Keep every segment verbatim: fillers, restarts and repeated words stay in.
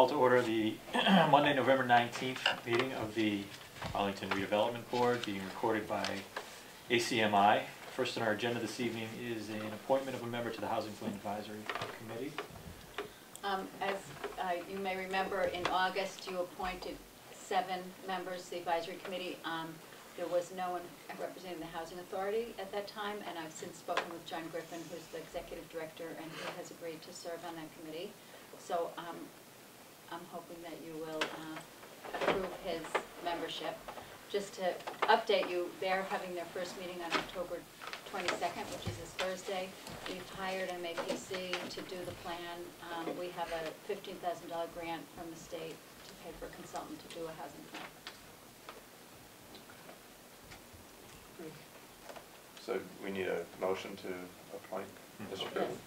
Call to order the Monday, November nineteenth meeting of the Arlington Redevelopment Board, being recorded by A C M I. First on our agenda this evening is an appointment of a member to the Housing Plan Advisory Committee. Um, as uh, you may remember, in August you appointed seven members to the advisory committee. Um, there was no one representing the Housing Authority at that time, and I've since spoken with John Griffin, who's the executive director, and he has agreed to serve on that committee. So um, I'm hoping that you will uh, approve his membership. Just to update you, they're having their first meeting on October twenty-second, which is this Thursday. We've hired M A P C to do the plan. Um, we have a fifteen thousand dollar grant from the state to pay for a consultant to do a housing plan. So we need a motion to appoint Mister Griffith.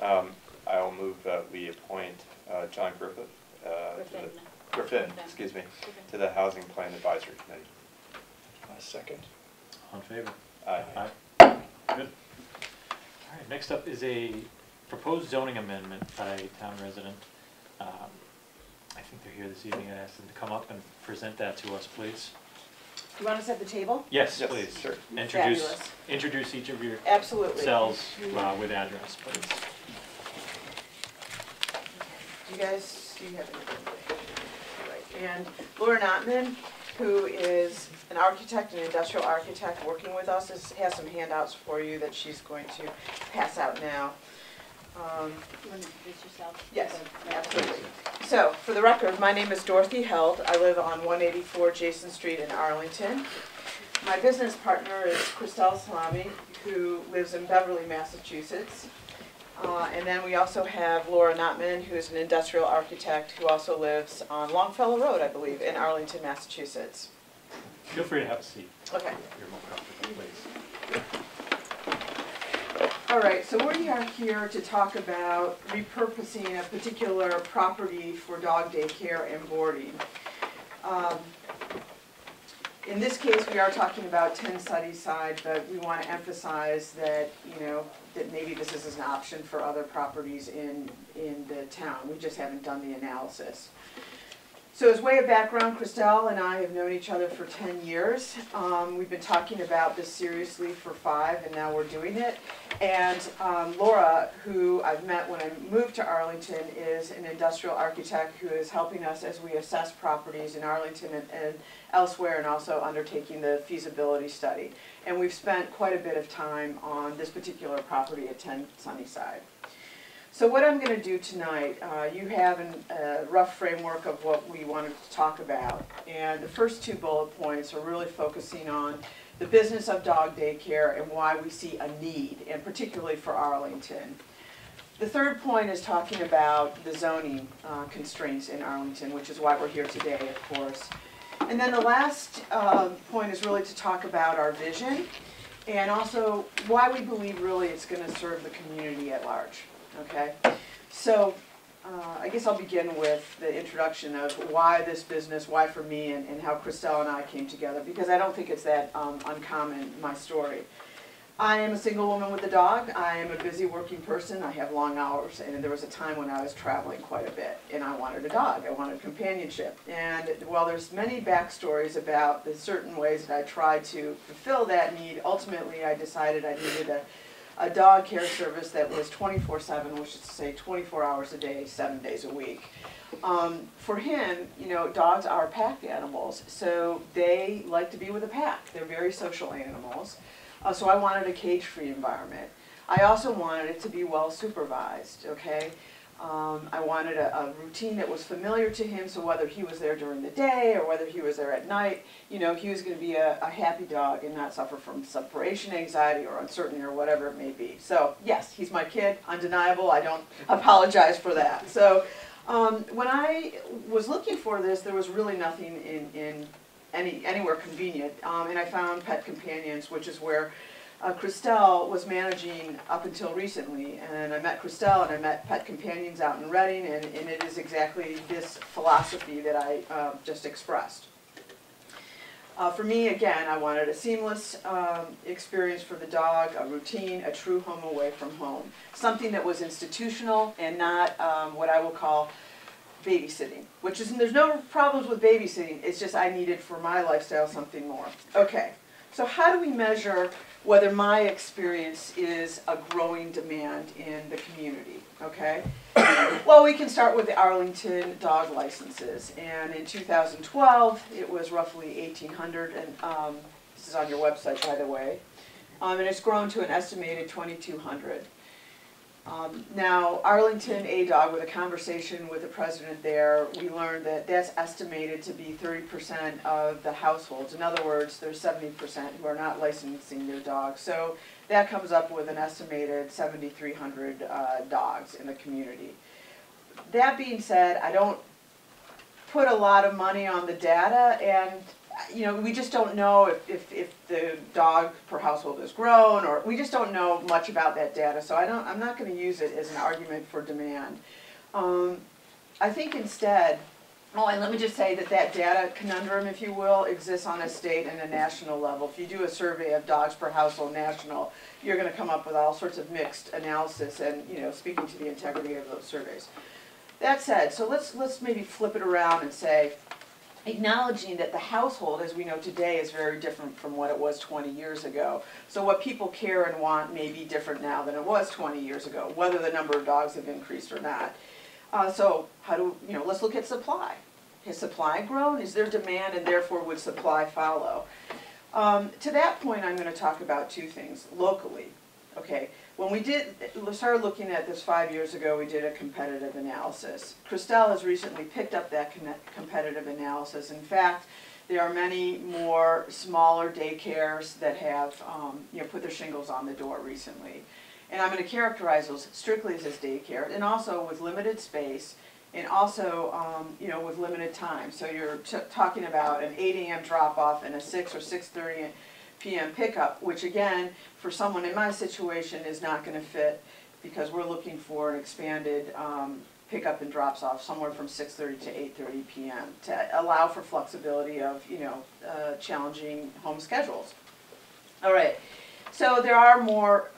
Yes. Um, I will move that we appoint uh, John Griffith. Uh, Griffin. To the, Griffin, excuse me, Griffin. to the Housing Plan Advisory Committee. Uh, second. All in favor? Aye. Aye. Aye. Good. All right, next up is a proposed zoning amendment by a town resident. Um, I think they're here this evening. I asked them to come up and present that to us, please. You want to set the table? Yes, yes, please. Sure. Introduce, Fabulous. introduce each of your Absolutely. cells uh, with address, please. You guys? Do you have anything? Right. And Laura Notman, who is an architect, an industrial architect working with us, is, has some handouts for you that she's going to pass out now. Um, you want to introduce yourself? Yes, absolutely. So, for the record, my name is Dorothy Held. I live on one eighty-four Jason Street in Arlington. My business partner is Christelle Salami, who lives in Beverly, Massachusetts. Uh, and then we also have Laura Notman, who is an industrial architect who also lives on Longfellow Road, I believe, in Arlington, Massachusetts. Feel free to have a seat. Okay. You're more comfortable, please. All right, so we are here to talk about repurposing a particular property for dog daycare and boarding. Um, in this case, we are talking about ten Sunnyside, but we want to emphasize that, you know, that maybe this is an option for other properties in, in the town. We just haven't done the analysis. So as way of background, Christelle and I have known each other for ten years. Um, we've been talking about this seriously for five, and now we're doing it. And um, Laura, who I've met when I moved to Arlington, is an industrial architect who is helping us as we assess properties in Arlington and, and elsewhere, and also undertaking the feasibility study. And we've spent quite a bit of time on this particular property at ten Sunnyside. So what I'm going to do tonight, uh, you have a uh, rough framework of what we wanted to talk about. And the first two bullet points are really focusing on the business of dog daycare and why we see a need, and particularly for Arlington. The third point is talking about the zoning uh, constraints in Arlington, which is why we're here today, of course. And then the last uh, point is really to talk about our vision and also why we believe really it's going to serve the community at large. Okay, so uh, I guess I'll begin with the introduction of why this business, why for me, and, and how Christelle and I came together, because I don't think it's that um, uncommon, my story. I am a single woman with a dog. I am a busy working person. I have long hours, and there was a time when I was traveling quite a bit, and I wanted a dog. I wanted companionship. And while there's many backstories about the certain ways that I tried to fulfill that need, ultimately I decided I needed a a dog care service that was twenty-four seven, which is to say twenty-four hours a day, seven days a week. Um, for him, you know, dogs are pack animals, so they like to be with a pack. They're very social animals. Uh, so I wanted a cage-free environment. I also wanted it to be well supervised, okay? Um, I wanted a, a routine that was familiar to him, so whether he was there during the day or whether he was there at night, you know, he was going to be a, a happy dog and not suffer from separation anxiety or uncertainty or whatever it may be. So, yes, he's my kid, undeniable, I don't apologize for that. So, um, when I was looking for this, there was really nothing in, in any, anywhere convenient, um, and I found Pet Companions, which is where Uh, Christelle was managing up until recently, and I met Christelle and I met Pet Companions out in Reading, and, and it is exactly this philosophy that I uh, just expressed. Uh, for me, again, I wanted a seamless um, experience for the dog, a routine, a true home away from home, something that was institutional and not um, what I will call babysitting, which is, and there's no problems with babysitting, it's just I needed for my lifestyle something more. Okay, so how do we measure whether my experience is a growing demand in the community, okay? Well, we can start with the Arlington dog licenses, and in two thousand twelve, it was roughly eighteen hundred, and um, this is on your website, by the way, um, and it's grown to an estimated twenty-two hundred. Um, now, Arlington A-Dog, with a conversation with the president there, we learned that that's estimated to be thirty percent of the households. In other words, there's seventy percent who are not licensing their dogs. So that comes up with an estimated seventy-three hundred uh, dogs in the community. That being said, I don't put a lot of money on the data, and you know, we just don't know if, if, if the dog per household has grown, or we just don't know much about that data, so I don't, I'm not going to use it as an argument for demand. Um, I think instead, oh, and let me just say that that data conundrum, if you will, exists on a state and a national level. If you do a survey of dogs per household national, you're going to come up with all sorts of mixed analysis and, you know, speaking to the integrity of those surveys. That said, so let's, let's maybe flip it around and say, acknowledging that the household, as we know today, is very different from what it was twenty years ago. So what people care and want may be different now than it was twenty years ago, whether the number of dogs have increased or not. Uh, so how do, you know, let's look at supply. Has supply grown? Is there demand, and therefore would supply follow? Um, to that point, I'm going to talk about two things locally. Okay, when we did, we started looking at this five years ago, we did a competitive analysis. Christelle has recently picked up that competitive analysis. In fact, there are many more smaller daycares that have um, you know, put their shingles on the door recently. And I'm going to characterize those strictly as daycare, and also with limited space, and also um, you know, with limited time. So you're t talking about an eight A M drop-off and a six or six thirty P M pickup, which again, for someone in my situation, is not going to fit, because we're looking for an expanded um, pickup and drops off somewhere from six thirty to eight thirty P M to allow for flexibility of, you know, uh, challenging home schedules. All right, so there are more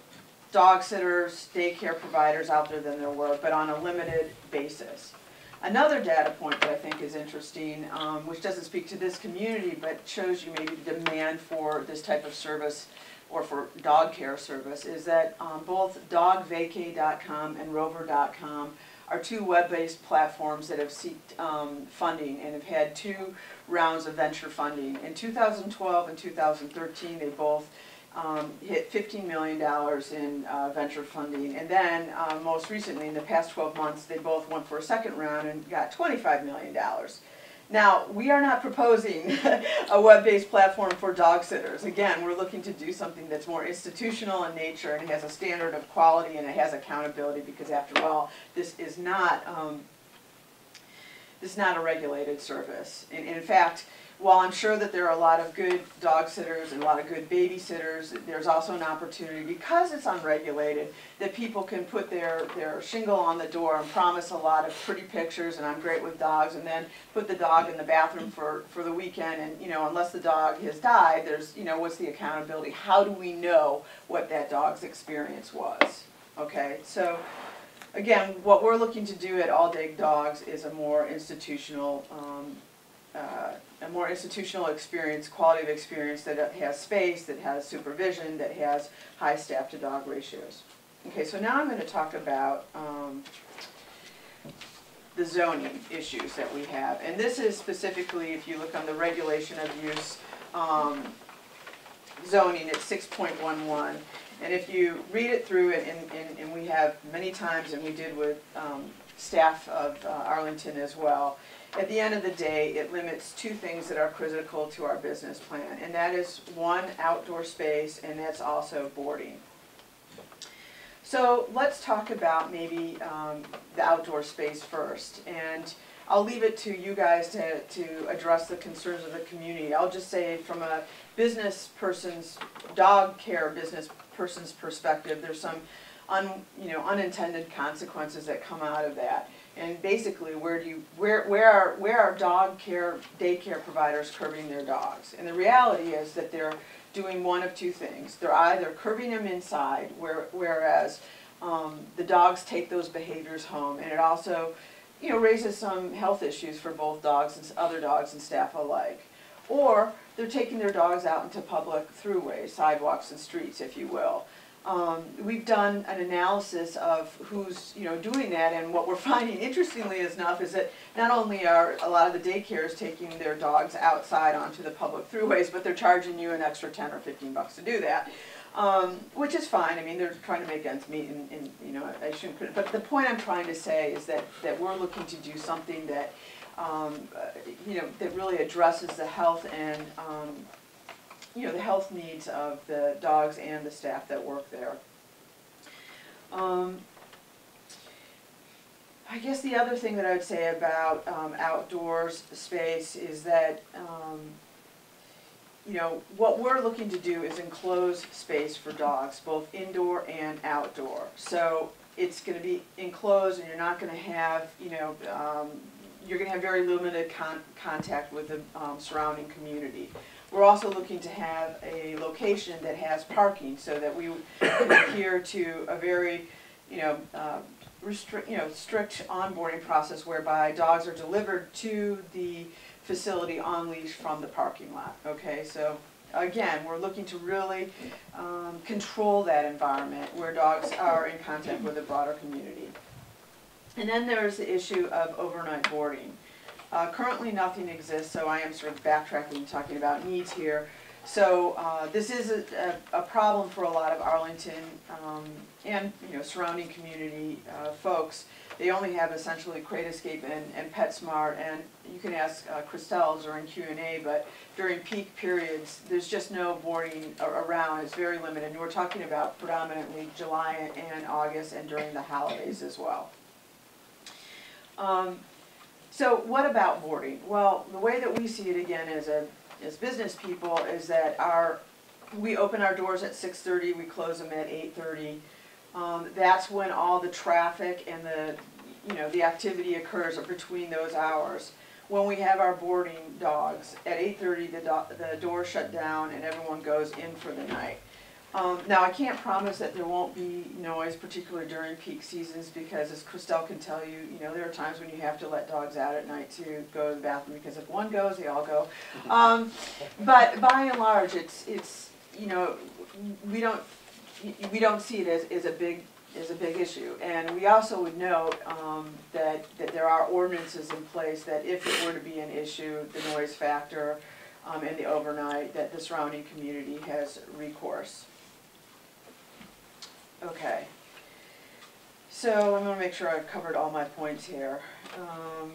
dog sitters, daycare providers out there than there were, but on a limited basis. Another data point that I think is interesting, um, which doesn't speak to this community, but shows you maybe the demand for this type of service, or for dog care service, is that um, both dog vacay dot com and Rover dot com are two web-based platforms that have seeked um, funding and have had two rounds of venture funding. In two thousand twelve and two thousand thirteen, they both Um, hit fifteen million dollars in uh, venture funding, and then uh, most recently, in the past twelve months, they both went for a second round and got twenty-five million dollars. Now, we are not proposing a web-based platform for dog sitters. Again, we're looking to do something that's more institutional in nature, and it has a standard of quality, and it has accountability, because after all, this is not, um, this is not a regulated service. And, and in fact, while I'm sure that there are a lot of good dog sitters and a lot of good babysitters, there's also an opportunity, because it's unregulated, that people can put their, their shingle on the door and promise a lot of pretty pictures, and I'm great with dogs, and then put the dog in the bathroom for, for the weekend, and, you know, unless the dog has died, there's, you know, what's the accountability? How do we know what that dog's experience was? Okay, so again, what we're looking to do at All Day Dogs is a more institutional um, Uh, a more institutional experience, quality of experience that has space, that has supervision, that has high staff to dog ratios. Okay, so now I'm going to talk about um, the zoning issues that we have. And this is specifically, if you look on the regulation of use um, zoning, it's six point one one. And if you read it through, and, and, and we have many times, and we did with um, staff of uh, Arlington as well, at the end of the day, it limits two things that are critical to our business plan, and that is, one, outdoor space, and that's also boarding. So let's talk about maybe um, the outdoor space first, and I'll leave it to you guys to, to address the concerns of the community. I'll just say, from a business person's, dog care business person's perspective, there's some un, you know, unintended consequences that come out of that. And basically, where do you, where, where are, where are dog care, daycare providers curbing their dogs? And the reality is that they're doing one of two things. They're either curbing them inside, where, whereas um, the dogs take those behaviors home, and it also you know, raises some health issues for both dogs and other dogs and staff alike. Or they're taking their dogs out into public throughways, sidewalks and streets, if you will. Um, we've done an analysis of who's, you know, doing that, and what we're finding, interestingly enough, is that not only are a lot of the daycares taking their dogs outside onto the public throughways, but they're charging you an extra ten or fifteen bucks to do that, um, which is fine. I mean, they're trying to make ends meet, and, and you know, I shouldn't. But the point I'm trying to say is that that we're looking to do something that, um, uh, you know, that really addresses the health and um, you know, the health needs of the dogs and the staff that work there. Um, I guess the other thing that I would say about um, outdoors space is that, um, you know, what we're looking to do is enclose space for dogs, both indoor and outdoor. So it's going to be enclosed, and you're not going to have, you know, um, you're going to have very limited con contact with the um, surrounding community. We're also looking to have a location that has parking, so that we adhere to a very, you know, uh, restrict, you know, strict onboarding process, whereby dogs are delivered to the facility on leash from the parking lot. Okay, so again, we're looking to really um, control that environment where dogs are in contact with the broader community. And then there's the issue of overnight boarding. Uh, currently nothing exists, so I am sort of backtracking and talking about needs here. So uh, this is a, a, a problem for a lot of Arlington um, and, you know, surrounding community uh, folks. They only have essentially Crate Escape and, and PetSmart, and you can ask uh, Christelle during Q and A, but during peak periods, there's just no boarding around. It's very limited, and we're talking about predominantly July and August, and during the holidays as well. Um, So what about boarding? Well, the way that we see it, again, as a as business people, is that our we open our doors at six thirty, we close them at eight thirty. Um, that's when all the traffic and the you know the activity occurs between those hours. When we have our boarding dogs at eight thirty, the do the doors shut down and everyone goes in for the night. Um, now, I can't promise that there won't be noise, particularly during peak seasons, because, as Christelle can tell you, you know, there are times when you have to let dogs out at night to go to the bathroom, because if one goes, they all go. Um, but by and large, it's it's you know we don't we don't see it as, as a big as a big issue, and we also would note um, that that there are ordinances in place that if it were to be an issue, the noise factor um, and the overnight, that the surrounding community has recourse. Okay, so I'm going to make sure I've covered all my points here. Um,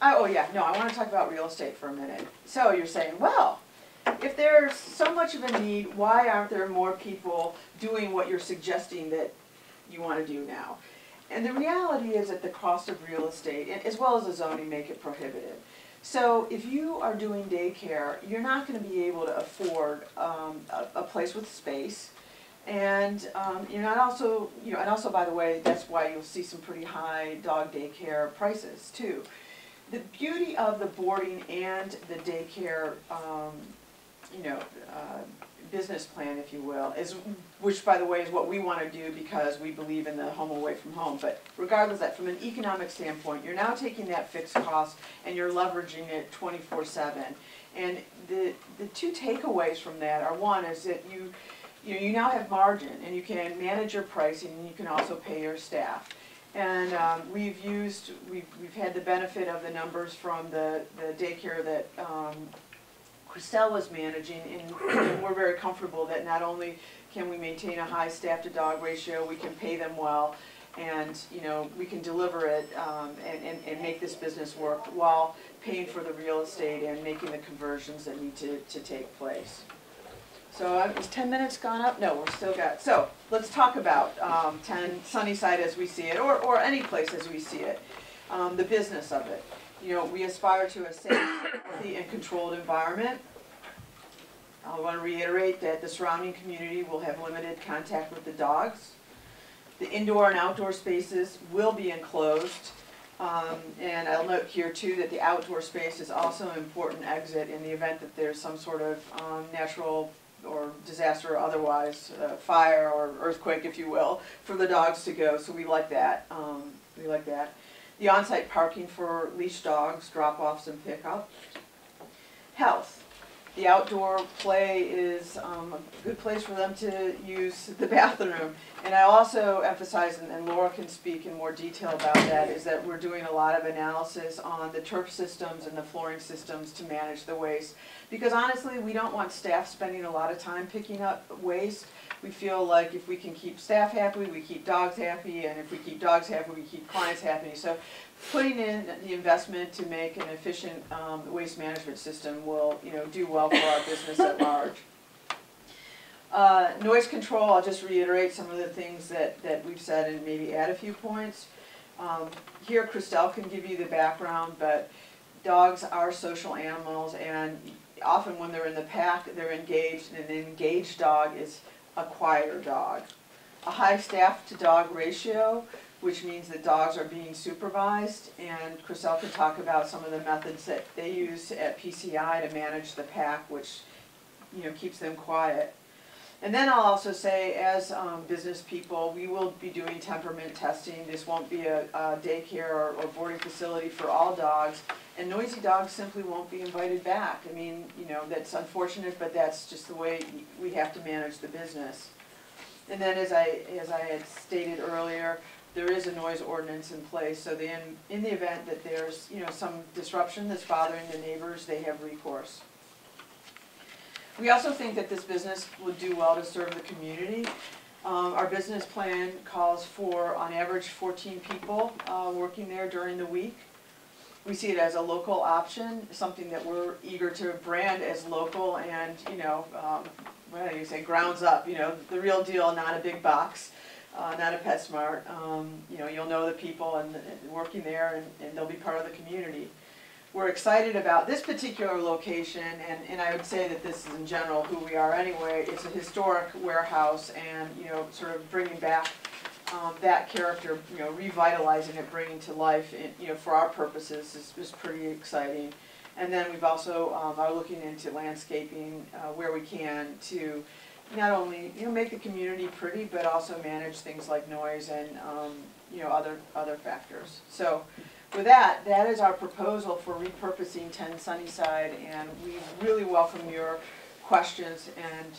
I, oh yeah, no, I want to talk about real estate for a minute. So you're saying, well, if there's so much of a need, why aren't there more people doing what you're suggesting that you want to do now? And the reality is that the cost of real estate, as well as the zoning, make it prohibitive. So if you are doing daycare, you're not going to be able to afford um, a, a place with space. And um, you're not also, you know, and also, by the way, that's why you'll see some pretty high dog daycare prices too. The beauty of the boarding and the daycare, um, you know, uh, business plan, if you will, is, which, by the way, is what we want to do, because we believe in the home away from home. But regardless of that, from an economic standpoint, you're now taking that fixed cost and you're leveraging it twenty-four seven. And the the two takeaways from that are, one is that you. You know, you now have margin, and you can manage your pricing, and you can also pay your staff. And um, we've used, we've, we've had the benefit of the numbers from the, the daycare that um, Christelle was managing, and, and we're very comfortable that not only can we maintain a high staff-to-dog ratio, we can pay them well, and, you know, we can deliver it um, and, and, and make this business work while paying for the real estate and making the conversions that need to, to take place. So uh, is ten minutes gone up? No, we're still got. So let's talk about um, ten Sunnyside as we see it, or, or any place as we see it, um, the business of it. You know, we aspire to a safe, healthy, and controlled environment. I want to reiterate that the surrounding community will have limited contact with the dogs. The indoor and outdoor spaces will be enclosed. Um, and I'll note here, too, that the outdoor space is also an important exit in the event that there's some sort of um, natural or disaster or otherwise, uh, fire or earthquake, if you will, for the dogs to go. So we like that. Um, we like that. the on-site parking for leash dogs, drop-offs, and pickup. Health. The outdoor play is um, a good place for them to use the bathroom. And I also emphasize, and Laura can speak in more detail about that, is that we're doing a lot of analysis on the turf systems and the flooring systems to manage the waste. Because honestly, we don't want staff spending a lot of time picking up waste. We feel like if we can keep staff happy, we keep dogs happy, and if we keep dogs happy, we keep clients happy. So putting in the investment to make an efficient um, waste management system will, you know, do well for our business at large. Uh, noise control, I'll just reiterate some of the things that, that we've said and maybe add a few points. Um, here, Christelle can give you the background, but dogs are social animals, and often when they're in the pack, they're engaged, and an engaged dog is a quieter dog. A high staff-to-dog ratio, which means that dogs are being supervised, and Christelle can talk about some of the methods that they use at P C I to manage the pack, which, you know, keeps them quiet. And then I'll also say, as um, business people, we will be doing temperament testing. This won't be a, a daycare or, or boarding facility for all dogs, and noisy dogs simply won't be invited back. I mean, you know, that's unfortunate, but that's just the way we have to manage the business. And then, as I, as I had stated earlier, there is a noise ordinance in place, so the in, in the event that there's, you know, some disruption that's bothering the neighbors, they have recourse. We also think that this business would do well to serve the community. Um, our business plan calls for, on average, fourteen people uh, working there during the week. We see it as a local option, something that we're eager to brand as local and, you know, um, what do you say, grounds up, you know, the real deal, not a big box. Uh, not a PetSmart. Um, you know, you'll know the people and, and working there, and, and they'll be part of the community. We're excited about this particular location, and, and I would say that this is in general who we are anyway. It's a historic warehouse, and, you know, sort of bringing back um, that character, you know, revitalizing it, bringing to life, and, you know, for our purposes is, is pretty exciting. And then we've also um, are looking into landscaping uh, where we can to not only, you know, make the community pretty, but also manage things like noise and, um, you know, other other factors. So with that, that is our proposal for repurposing ten Sunnyside, and we really welcome your questions. And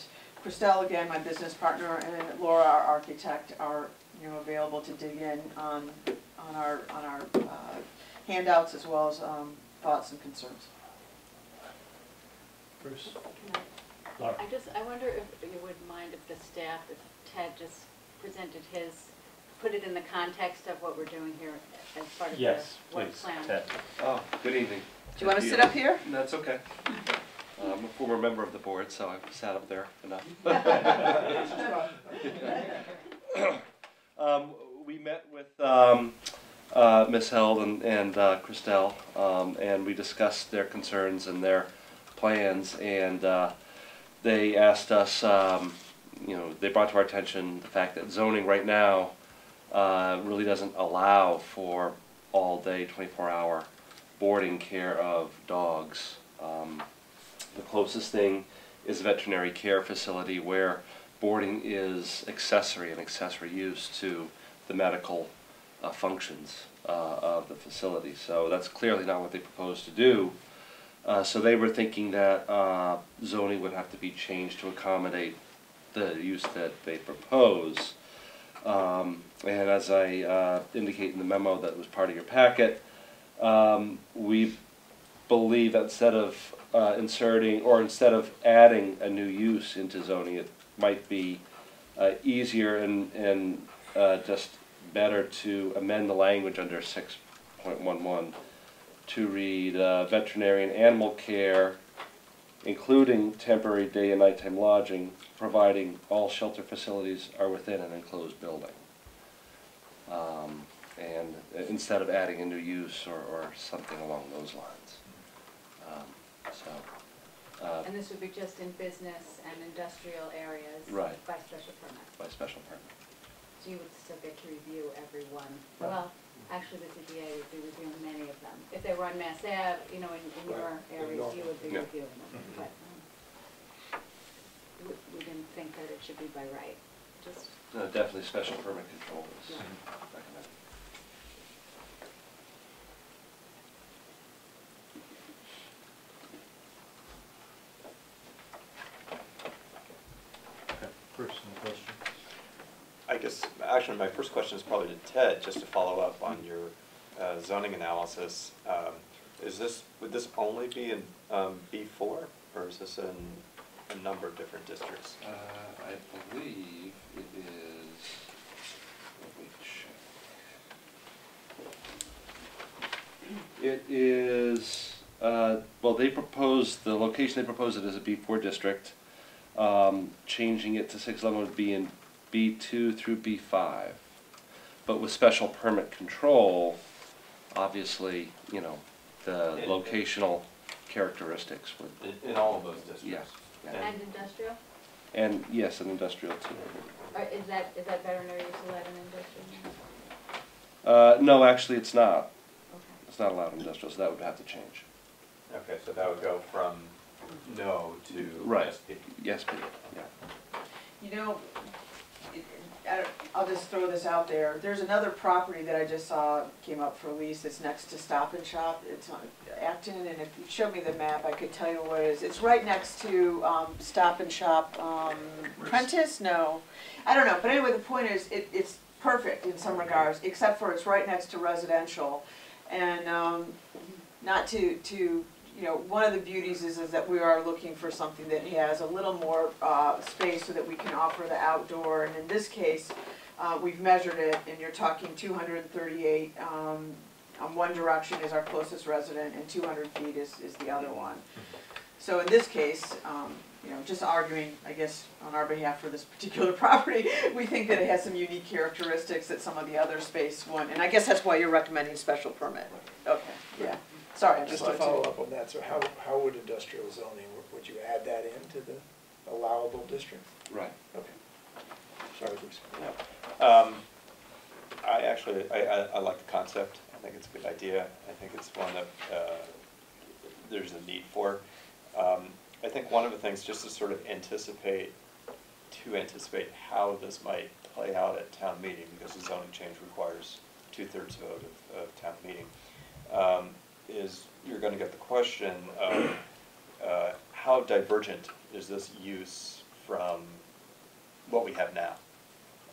Christelle, again, my business partner, and Laura, our architect, are, you know, available to dig in on, on our, on our uh, handouts, as well as um, thoughts and concerns. Bruce. Laura. I just, I wonder if you wouldn't mind if the staff, if Ted just presented his, put it in the context of what we're doing here as part of yes, the work plan. Yes, please, Ted. Oh, good evening. Do you want to sit up here? That's okay. Uh, I'm a former member of the board, so I've sat up there enough. um, we met with um, uh, Miz Held and, and uh, Christelle, um, and we discussed their concerns and their plans, and uh, they asked us, um, you know, they brought to our attention the fact that zoning right now uh, really doesn't allow for all-day, twenty-four hour boarding care of dogs. Um, the closest thing is a veterinary care facility where boarding is accessory and accessory use to the medical uh, functions uh, of the facility. So that's clearly not what they propose to do. Uh, so they were thinking that uh, zoning would have to be changed to accommodate the use that they propose. Um, and as I uh, indicate in the memo that was part of your packet, um, we believe that instead of uh, inserting or instead of adding a new use into zoning, it might be uh, easier and, and uh, just better to amend the language under six point one one. To read uh, veterinarian animal care, including temporary day and nighttime lodging, providing all shelter facilities are within an enclosed building. Um, and uh, instead of adding a new use or, or something along those lines. Um, so, uh, and this would be just in business and industrial areas, right. By special permit. By special permit. So you would still get to review every one. Right. Well, actually, the D B A would be reviewing many of them. If they were on Mass Ave, you know, in, in right. your areas, you would be yeah. reviewing them. Mm-hmm. But um, we, we didn't think that it should be by right. Just no, definitely special permit control is yeah. recommended. actually my first question is probably to Ted, just to follow up on your uh, zoning analysis. Um, is this, would this only be in um, B four, or is this in a number of different districts? Uh, I believe it is, let me check. It is, uh, well, they proposed, the location they proposed it as a B four district, um, changing it to six eleven would be in B two through B five. But with special permit control, obviously, you know, the it, locational it, characteristics would. In, in all of those districts. Yeah. And, and industrial? And yes, and industrial too. Or is that is that veterinary use allowed in industrial? Uh, no, actually, it's not. Okay. It's not allowed in industrial, so that would have to change. Okay, so that would go from no to right. S P. Yes, P. Yeah. You know, I'll just throw this out there. There's another property that I just saw came up for lease. It's next to Stop and Shop. It's on Acton, and if you showed me the map, I could tell you what it is. It's right next to um, Stop and Shop. Um, Prentice? No, I don't know. But anyway, the point is, it, it's perfect in some regards, except for it's right next to residential, and um, not to to. You know, one of the beauties is, is that we are looking for something that has a little more uh, space so that we can offer the outdoor. And in this case, uh, we've measured it, and you're talking two hundred thirty-eight. Um, on one direction is our closest resident, and two hundred feet is, is the other one. So in this case, um, you know, just arguing, I guess, on our behalf for this particular property, we think that it has some unique characteristics that some of the other space won't. And I guess that's why you're recommending special permit. Okay, yeah. Sorry, just to follow up on that, so how, how would industrial zoning, would you add that into the allowable district? Right. Okay. Sorry, Bruce. No. Um, I actually, I, I, I like the concept. I think it's a good idea. I think it's one that uh, there's a need for. Um, I think one of the things, just to sort of anticipate, to anticipate how this might play out at town meeting, because the zoning change requires two-thirds vote of, of town meeting, um, is you're going to get the question of uh, how divergent is this use from what we have now?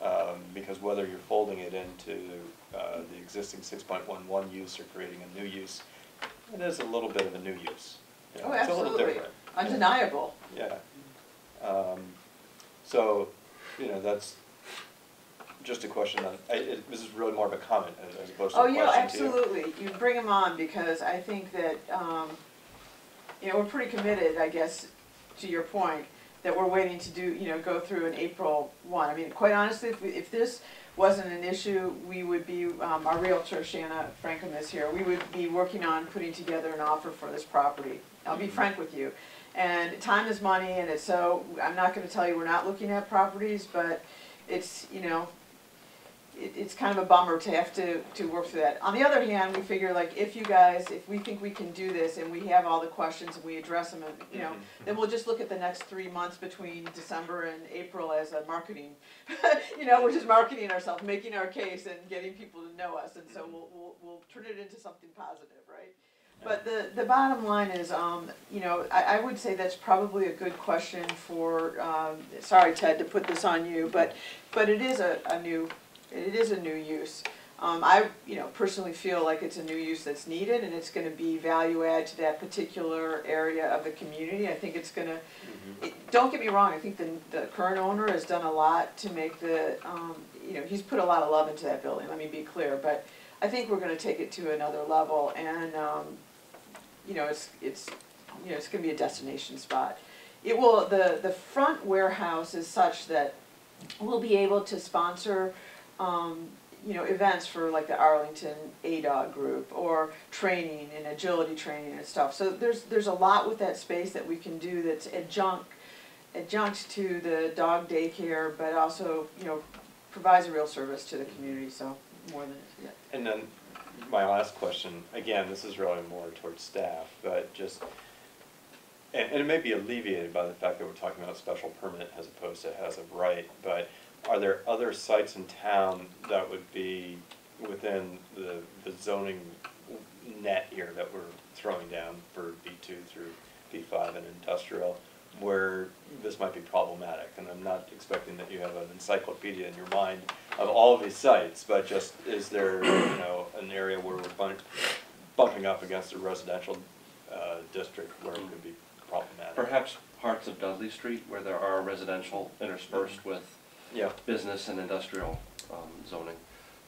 Um, because whether you're folding it into uh, the existing six point one one use or creating a new use, it is a little bit of a new use. You know, oh, it's absolutely. A little different. Undeniable. Yeah. yeah. Um, so, you know, that's just a question on I, it, this is really more of a comment as opposed to oh, a question. Oh yeah, absolutely. You. you bring them on because I think that um, you know, we're pretty committed, I guess, to your point that we're waiting to do you know go through in April first. I mean, quite honestly, if, we, if this wasn't an issue, we would be um, our realtor Shanna Franklin is here. We would be working on putting together an offer for this property. I'll be mm-hmm. frank with you, and time is money, and it's so I'm not going to tell you we're not looking at properties, but it's you know. It's kind of a bummer to have to, to work through that. On the other hand, we figure like if you guys, if we think we can do this and we have all the questions and we address them, and, you know, then we'll just look at the next three months between December and April as a marketing, you know, we're just marketing ourselves, making our case and getting people to know us, and so we'll we'll, we'll turn it into something positive, right? But the, the bottom line is, um, you know, I, I would say that's probably a good question for, um, sorry Ted to put this on you, but but it is a, a new. It is a new use. Um, I, you know, personally feel like it's a new use that's needed, and it's going to be value add to that particular area of the community. I think it's going to. Mm-hmm. It, don't get me wrong. I think the the current owner has done a lot to make the, um, you know, he's put a lot of love into that building. Let me be clear, but I think we're going to take it to another level, and um, you know, it's it's, you know, it's going to be a destination spot. It will. The the front warehouse is such that we'll be able to sponsor. Um, you know, events for like the Arlington A-Dog group, or training and agility training and stuff. So there's there's a lot with that space that we can do that's adjunct, adjunct to the dog daycare, but also you know provides a real service to the community. So more than yeah. And then my last question, again, this is really more towards staff, but just and, and it may be alleviated by the fact that we're talking about a special permit as opposed to as of right, but. Are there other sites in town that would be within the, the zoning net here that we're throwing down for B two through B five and industrial where this might be problematic. And I'm not expecting that you have an encyclopedia in your mind of all of these sites, but just is there, you know, an area where we're bump, bumping up against a residential uh, district where it could be problematic? Perhaps parts of Dudley Street where there are residential interspersed mm-hmm. with yeah. business and industrial um, zoning.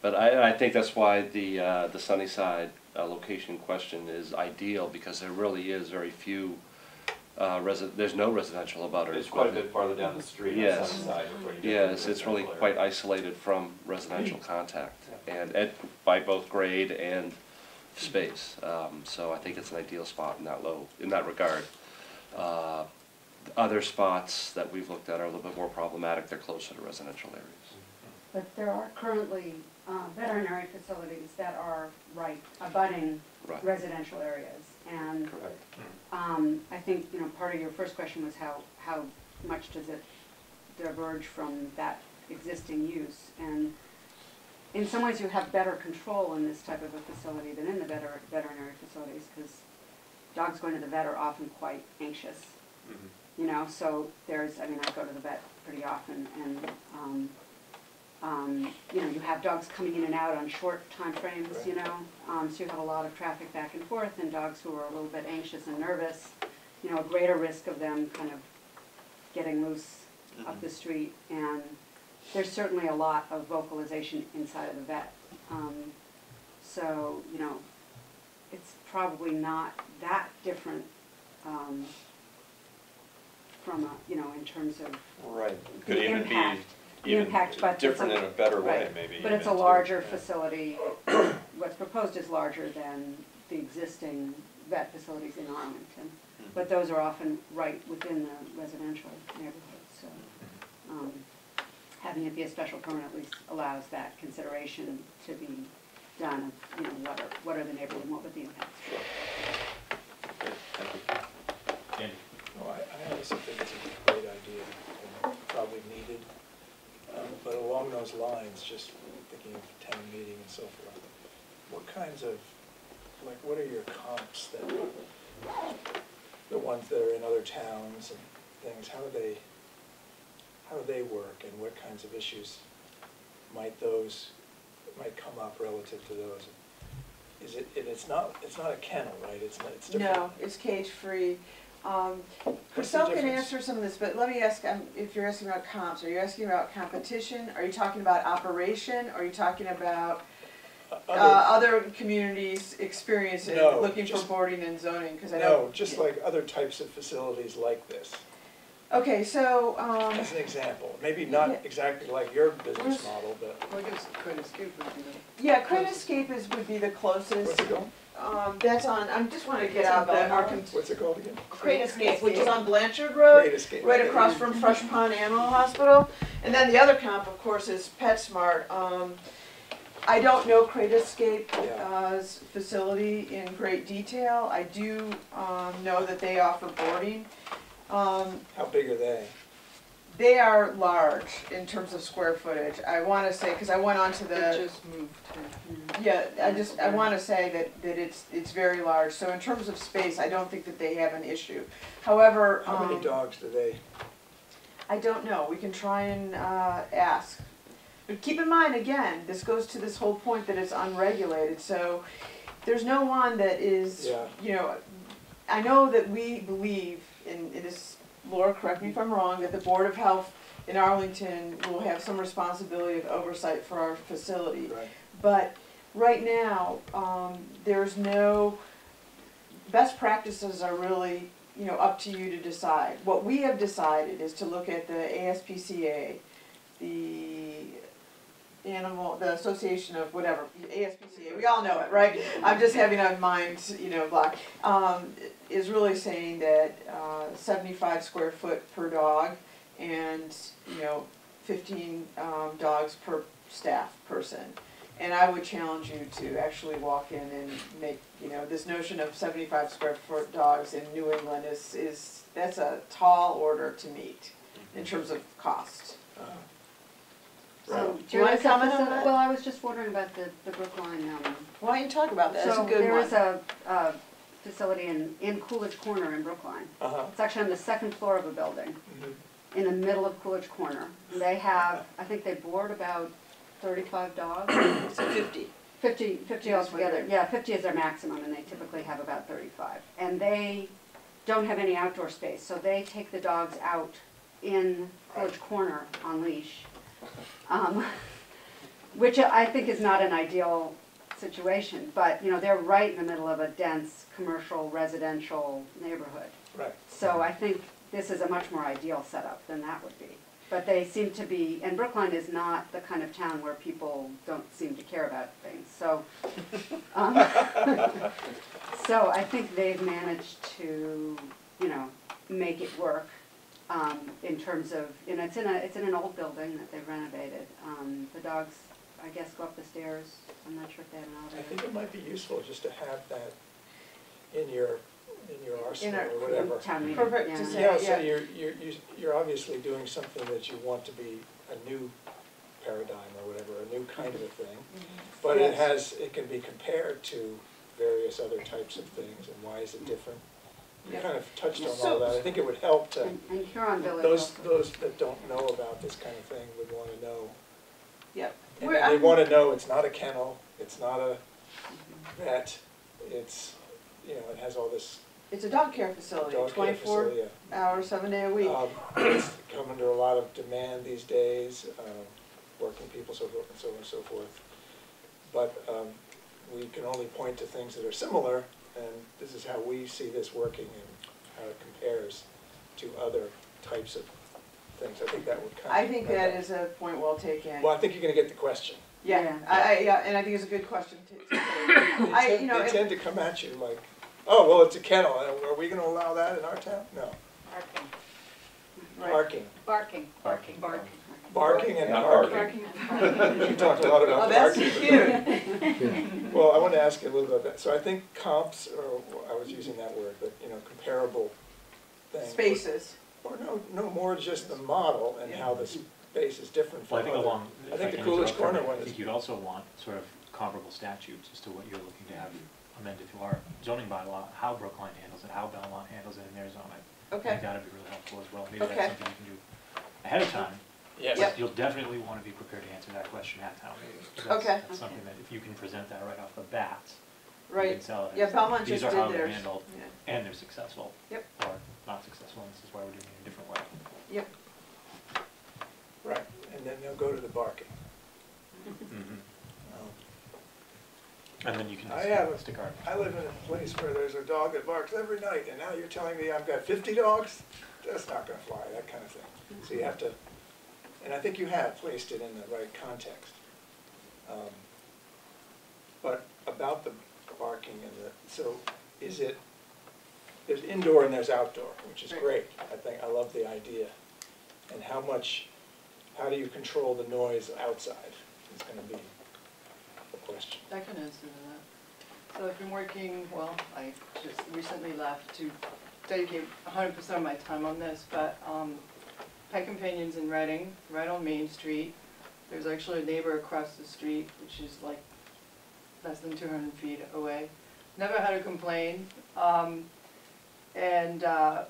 But I, I think that's why the, uh, the Sunnyside uh, location question is ideal, because there really is very few Uh, resi there's no residential abutters. It's quite a bit farther down the street. Yes, on Sunnyside, where you yes, it's really area. quite isolated from residential contact, yeah. and at, by both grade and space. Um, so I think it's an ideal spot in that low in that regard. Uh, other spots that we've looked at are a little bit more problematic. They're closer to residential areas. But there are currently uh, veterinary facilities that are right abutting right. residential areas. And Correct. Um, I think, you know, part of your first question was how, how much does it diverge from that existing use? And in some ways you have better control in this type of a facility than in the veter veterinary facilities, because dogs going to the vet are often quite anxious. Mm-hmm. You know, so there's, I mean, I go to the vet pretty often, and um, Um, you know, you have dogs coming in and out on short time frames, you know, um, so you have a lot of traffic back and forth, and dogs who are a little bit anxious and nervous, you know, a greater risk of them kind of getting loose mm-hmm. up the street. And there's certainly a lot of vocalization inside of the vet. Um, so, you know, it's probably not that different um, from, a, you know, in terms of right. Could the even impact. Be Even impact, but different in a better way, right. maybe. But it's a larger too. facility. What's proposed is larger than the existing vet facilities in Arlington, mm-hmm. but those are often right within the residential neighborhood. So um, having it be a special permit at least allows that consideration to be done. Of, you know, what are what are the neighborhood and what would the impact? Sure. Great. Thank you. Andy. No, I, I honestly think it's a great idea and probably needed. Um, but along those lines, just thinking of town meeting and so forth, what kinds of, like, what are your comps that, the ones that are in other towns and things, how do they, how do they work, and what kinds of issues might those, might come up relative to those? Is it, and it's not, it's not a kennel, right? It's not, it's different. No, it's cage-free. Um, Christelle can answer some of this, but let me ask, um, if you're asking about comps, are you asking about competition? Are you talking about operation? Are you talking about uh, other, uh, other communities' experience in no, looking just, for boarding and zoning? Because I No, just yeah. like other types of facilities like this. Okay, so... Um, as an example, maybe not yeah. exactly like your business model, but... Well, I guess Crate Escape would be the Yeah, Crate Escape is, would be the closest. What's it called? Um, that's on, I just want to get out that our... What's it called again? Crate Escape, which is on Blanchard Road, right across from Fresh Pond Animal Hospital. And then the other comp, of course, is PetSmart. Um, I don't know Crate Escape's yeah. facility in great detail. I do um, know that they offer boarding. Um, How big are they? They are large in terms of square footage. I want to say, because I went on to the... It just moved. Yeah, I just, I want to say that, that it's it's very large. So in terms of space, I don't think that they have an issue. However... How um, many dogs do they... I don't know. We can try and uh, ask. But keep in mind, again, this goes to this whole point that it's unregulated. So there's no one that is, yeah. you know... I know that we believe in, in this... Laura, correct me if I'm wrong, that the Board of Health in Arlington will have some responsibility of oversight for our facility. Right. But right now, um, there's no, best practices are really, you know, up to you to decide. What we have decided is to look at the A S P C A, the animal, the association of whatever, A S P C A, we all know it, right? I'm just having a mind, you know, block, um, is really saying that uh, seventy-five square foot per dog and, you know, fifteen um, dogs per staff person. And I would challenge you to actually walk in and make, you know, this notion of seventy-five square foot dogs in New England is, is that's a tall order to meet in terms of cost. Uh-huh. So, do you want to comment on that? Well, I was just wondering about the, the Brookline. Um, Why don't you talk about that? So, there is a, a facility in, in Coolidge Corner in Brookline. Uh-huh. It's actually on the second floor of a building, mm-hmm. in the middle of Coolidge Corner. And they have, I think they board about thirty-five dogs. So fifty. fifty, fifty altogether. Yeah, fifty is their maximum, and they typically have about thirty-five. And they don't have any outdoor space, so they take the dogs out in Coolidge Corner on leash, um, which I think is not an ideal situation. But, you know, they're right in the middle of a dense commercial residential neighborhood. Right. So I think this is a much more ideal setup than that would be. But they seem to be, and Brookline is not the kind of town where people don't seem to care about things. So, um, so I think they've managed to, you know, make it work um, in terms of, you know, it's in a, it's in an old building that they've renovated. Um, the dogs, I guess, go up the stairs. I'm not sure if they have an elevator. I think it might be useful just to have that in your. in your arsenal in our, or whatever. Perfect. Yeah, yeah, yeah. So you're, you're, you're obviously doing something that you want to be a new paradigm or whatever, a new kind of a thing, mm-hmm. but yes. it has, it can be compared to various other types of things, and why is it different? You yeah. kind of touched on so, all that. I think it would help to, and, and Huron Village those, those that don't know about this kind of thing would want to know. Yep. And We're, they I'm, want to know it's not a kennel, it's not a vet, it's, you know, it has all this. It's a dog care facility, dog twenty-four care facility, yeah. hours, seven day a week. Um, it's come under a lot of demand these days, uh, working people, so forth and so on and so forth. But um, we can only point to things that are similar, and this is how we see this working and how it compares to other types of things. I think that would kind I of think that out. Is a point well taken. Well, I think you're going to get the question. Yeah, yeah. I, I, yeah, and I think it's a good question. To, to I, tend, you know, they tend to come at you like, oh, well, it's a kennel. Are we going to allow that in our town? No. Barking. Right. Barking. Barking. Barking. Barking. Barking and barking. Barking. barking. barking. You talked a lot about oh, barking. Oh, that's cute. Well, I want to ask you a little bit about that. So I think comps, or I was using that word, but, you know, comparable things. Spaces. Or, or no, no more just the model and yeah. how the space is different from well, I think other. Along, I think I the Coolidge Corner one is. I think you'd also want sort of comparable statutes as to what you're looking to have amended to our zoning bylaw, how Brookline handles it, how Belmont handles it in their zoning. Okay. I think that would be really helpful as well. Maybe okay. that's something you can do ahead of time. Yes. Yep. You'll definitely want to be prepared to answer that question at town meeting. That's, okay. That's okay. something that if you can present that right off the bat, right. you can sell it. Yeah, Belmont just did theirs. These are how they're handled, yeah. and they're successful. Yep. Or not successful, and this is why we're doing it a different way. Yep. Right. And then they'll go to the barking. Mm-hmm. And then you can I have a, card. I live in a place where there's a dog that barks every night, and now you're telling me I've got fifty dogs? That's not going to fly, that kind of thing. Mm-hmm. So you have to, and I think you have placed it in the right context. Um, but about the barking and the, so is it, there's indoor and there's outdoor, which is great. I think I love the idea. And how much, how do you control the noise outside is going to be. Question. I can answer that. So I've been working, well, I just recently left to dedicate one hundred percent of my time on this, but um, Pet Companions in Reading, right on Main Street. There's actually a neighbor across the street, which is like less than two hundred feet away. Never had a complaint. Um, and uh,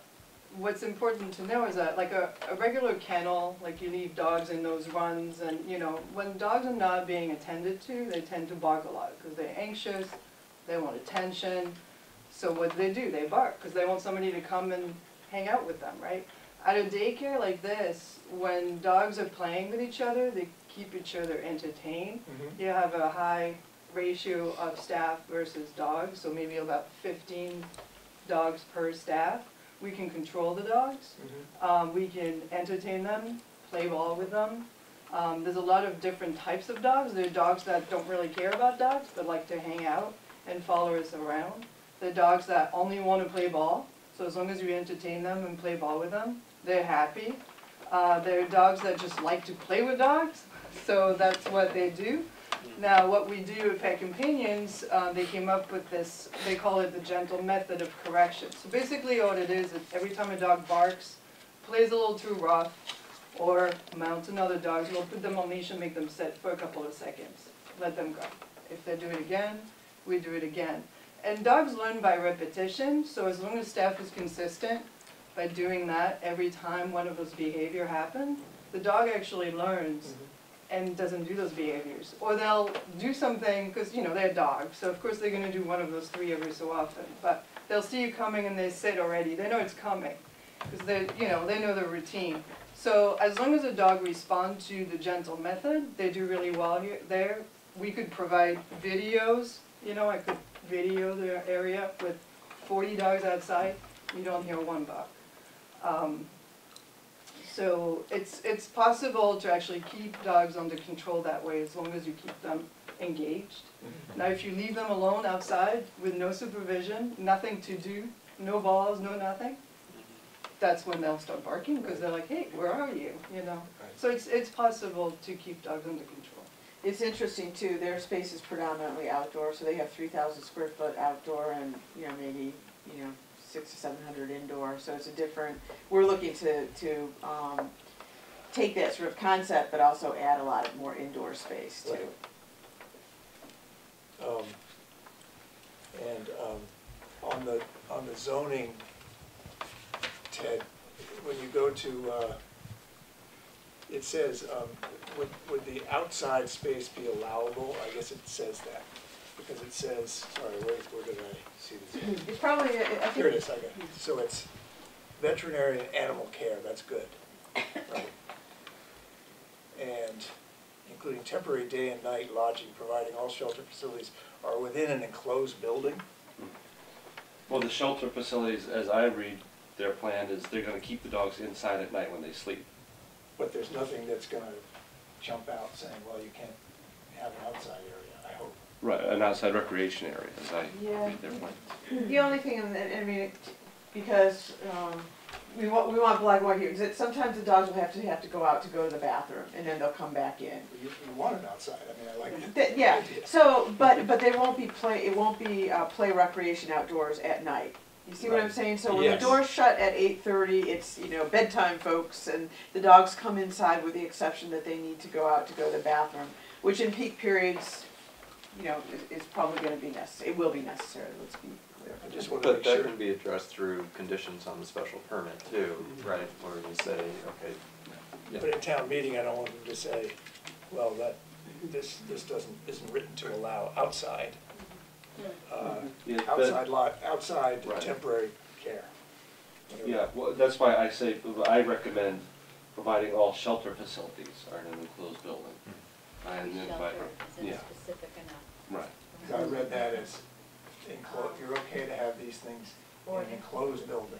what's important to know is that like a, a regular kennel, like you leave dogs in those runs, and you know, when dogs are not being attended to, they tend to bark a lot because they're anxious, they want attention. So what they do, they bark because they want somebody to come and hang out with them, right? At a daycare like this, when dogs are playing with each other, they keep each other entertained. Mm-hmm. You have a high ratio of staff versus dogs, so maybe about fifteen dogs per staff. We can control the dogs, mm-hmm. um, we can entertain them, play ball with them. Um, there's a lot of different types of dogs. There are dogs that don't really care about dogs but like to hang out and follow us around. There are dogs that only want to play ball, so as long as we entertain them and play ball with them, they're happy. Uh, there are dogs that just like to play with dogs, so that's what they do. Now what we do at Pet Companions, uh, they came up with this, they call it the gentle method of correction. So basically what it is, is every time a dog barks, plays a little too rough, or mounts another dog, we'll put them on leash and make them sit for a couple of seconds. Let them go. If they do it again, we do it again. And dogs learn by repetition, so as long as staff is consistent by doing that every time one of those behavior happens, the dog actually learns mm-hmm. and doesn't do those behaviors. Or they'll do something, because, you know, they're dogs, so of course they're going to do one of those three every so often. But they'll see you coming and they sit already. They know it's coming, because they, you know, they know the routine. So as long as a dog responds to the gentle method, they do really well here, there. We could provide videos. You know, I could video the area with forty dogs outside. You don't hear one bark. Um, so it's it's possible to actually keep dogs under control that way, as long as you keep them engaged. Now, if you leave them alone outside with no supervision, nothing to do, no balls, no nothing, that's when they'll start barking, because they're like, hey, where are you? You know. Right. So it's it's possible to keep dogs under control. It's interesting too. Their space is predominantly outdoor, so they have three thousand square foot outdoor, and you know maybe you know six or seven hundred indoor. So it's a different. We're looking to to um, take that sort of concept, but also add a lot more indoor space too. Right. Um, and um, on the on the zoning. Ted, when you go to, uh, it says, um, would, would the outside space be allowable? I guess it says that, because it says, sorry, wait, where did I see this? It's probably, I think. Here it is, I got it. So it's veterinary and animal care, that's good, right? And including temporary day and night lodging, providing all shelter facilities are within an enclosed building? Well, the shelter facilities, as I read, their plan is they're going to keep the dogs inside at night when they sleep. But there's nothing that's going to jump out saying, well, you can't have an outside area, I hope. Right, an outside recreation area, as I yeah. read their plan. The only thing, I mean, because um, we, want, we want black and white here, because sometimes the dogs will have to have to go out to go to the bathroom, and then they'll come back in. You, you want it outside, I mean, I like that. Yeah, so, but, but they won't be play, it won't be uh, play recreation outdoors at night. You see right. what I'm saying? So when yes. the door's shut at eight thirty, it's, you know, bedtime, folks, and the dogs come inside with the exception that they need to go out to go to the bathroom, which in peak periods, you know, is, is probably going to be necessary. It will be necessary, let's be clear. I just want to but that sure. can be addressed through conditions on the special permit, too, mm-hmm. right, where you say, okay. Yeah. But at town meeting, I don't want them to say, well, that this, this doesn't, isn't written to allow outside. Uh, yeah, outside lot, outside right. temporary care. Whatever. Yeah, well, that's why I say I recommend providing all shelter facilities are in an enclosed building. And shelter then by, isn't yeah. specific enough. Right. So I read that as enclosed. You're okay to have these things in an enclosed building.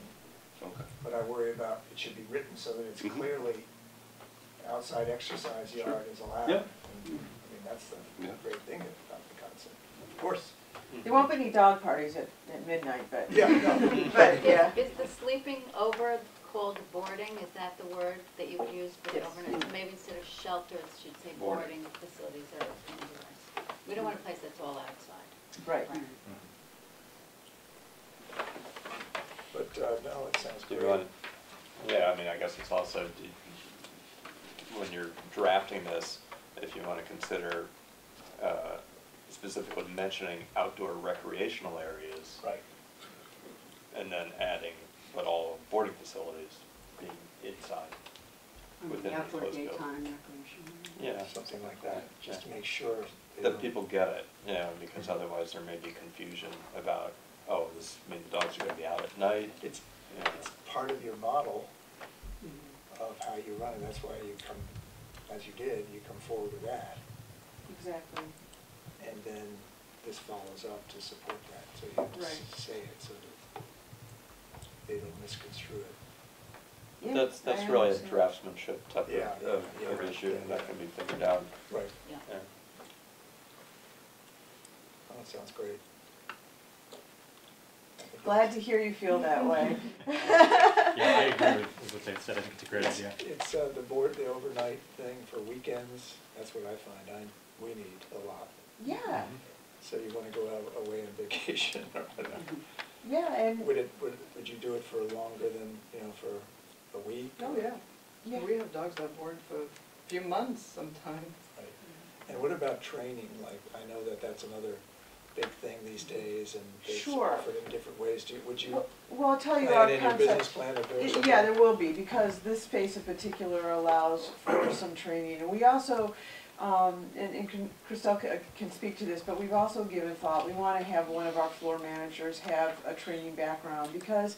Okay. But I worry about it should be written so that it's mm-hmm. clearly outside exercise yard sure. is allowed. Yeah. And, I mean, that's the yeah. great thing about the concept. Of course. There won't be any dog parties at, at midnight, but yeah, no. but yeah. Is, is the sleeping over called boarding? Is that the word that you would use for yes. overnight? Maybe instead of shelter, it should say boarding, boarding facilities or indoors. We don't want a place that's all outside. Right. right. But uh, no, it sounds good. Right. Yeah, I mean, I guess it's also when you're drafting this, if you want to consider. Uh, specifically mentioning outdoor recreational areas, right, and then adding, but all boarding facilities being inside um, within the outdoor daytime recreation. Yeah, something like that. Just yeah. to make sure that people get it. Yeah, because mm-hmm. otherwise there may be confusion about, oh, this I mean the dogs are going to be out at night. It's you know, it's part of your model mm-hmm. of how you run it. That's why you come, as you did, you come forward with that. Exactly. And then this follows up to support that. So you have to right. say it so that they don't misconstrue it. Yeah, that's that's I really understand. A draftsmanship type yeah, of, yeah, of yeah, issue yeah, that yeah. can be figured out. Right. Yeah. yeah. Oh, that sounds great. Glad to hear you feel that way. Yeah, I agree with what they said. I think it's a great idea. It's uh, the board, the overnight thing for weekends. That's what I find. I'm, we need a lot. Yeah. Mm-hmm. So you want to go out, away on vacation or whatever. Yeah, and... Would, it, would, would you do it for longer than, you know, for a week? Oh, yeah. yeah. We have dogs on board for a few months sometimes. Right. Mm-hmm. And what about training? Like, I know that that's another big thing these days, and they've sure. offered in different ways. Do, would you? Well, well, I'll tell you our in concept. Your business plan if there's it, yeah, there will be, because this space in particular allows for some training, and we also, um, and, and Christelle can, uh, can speak to this, but we've also given thought. We want to have one of our floor managers have a training background, because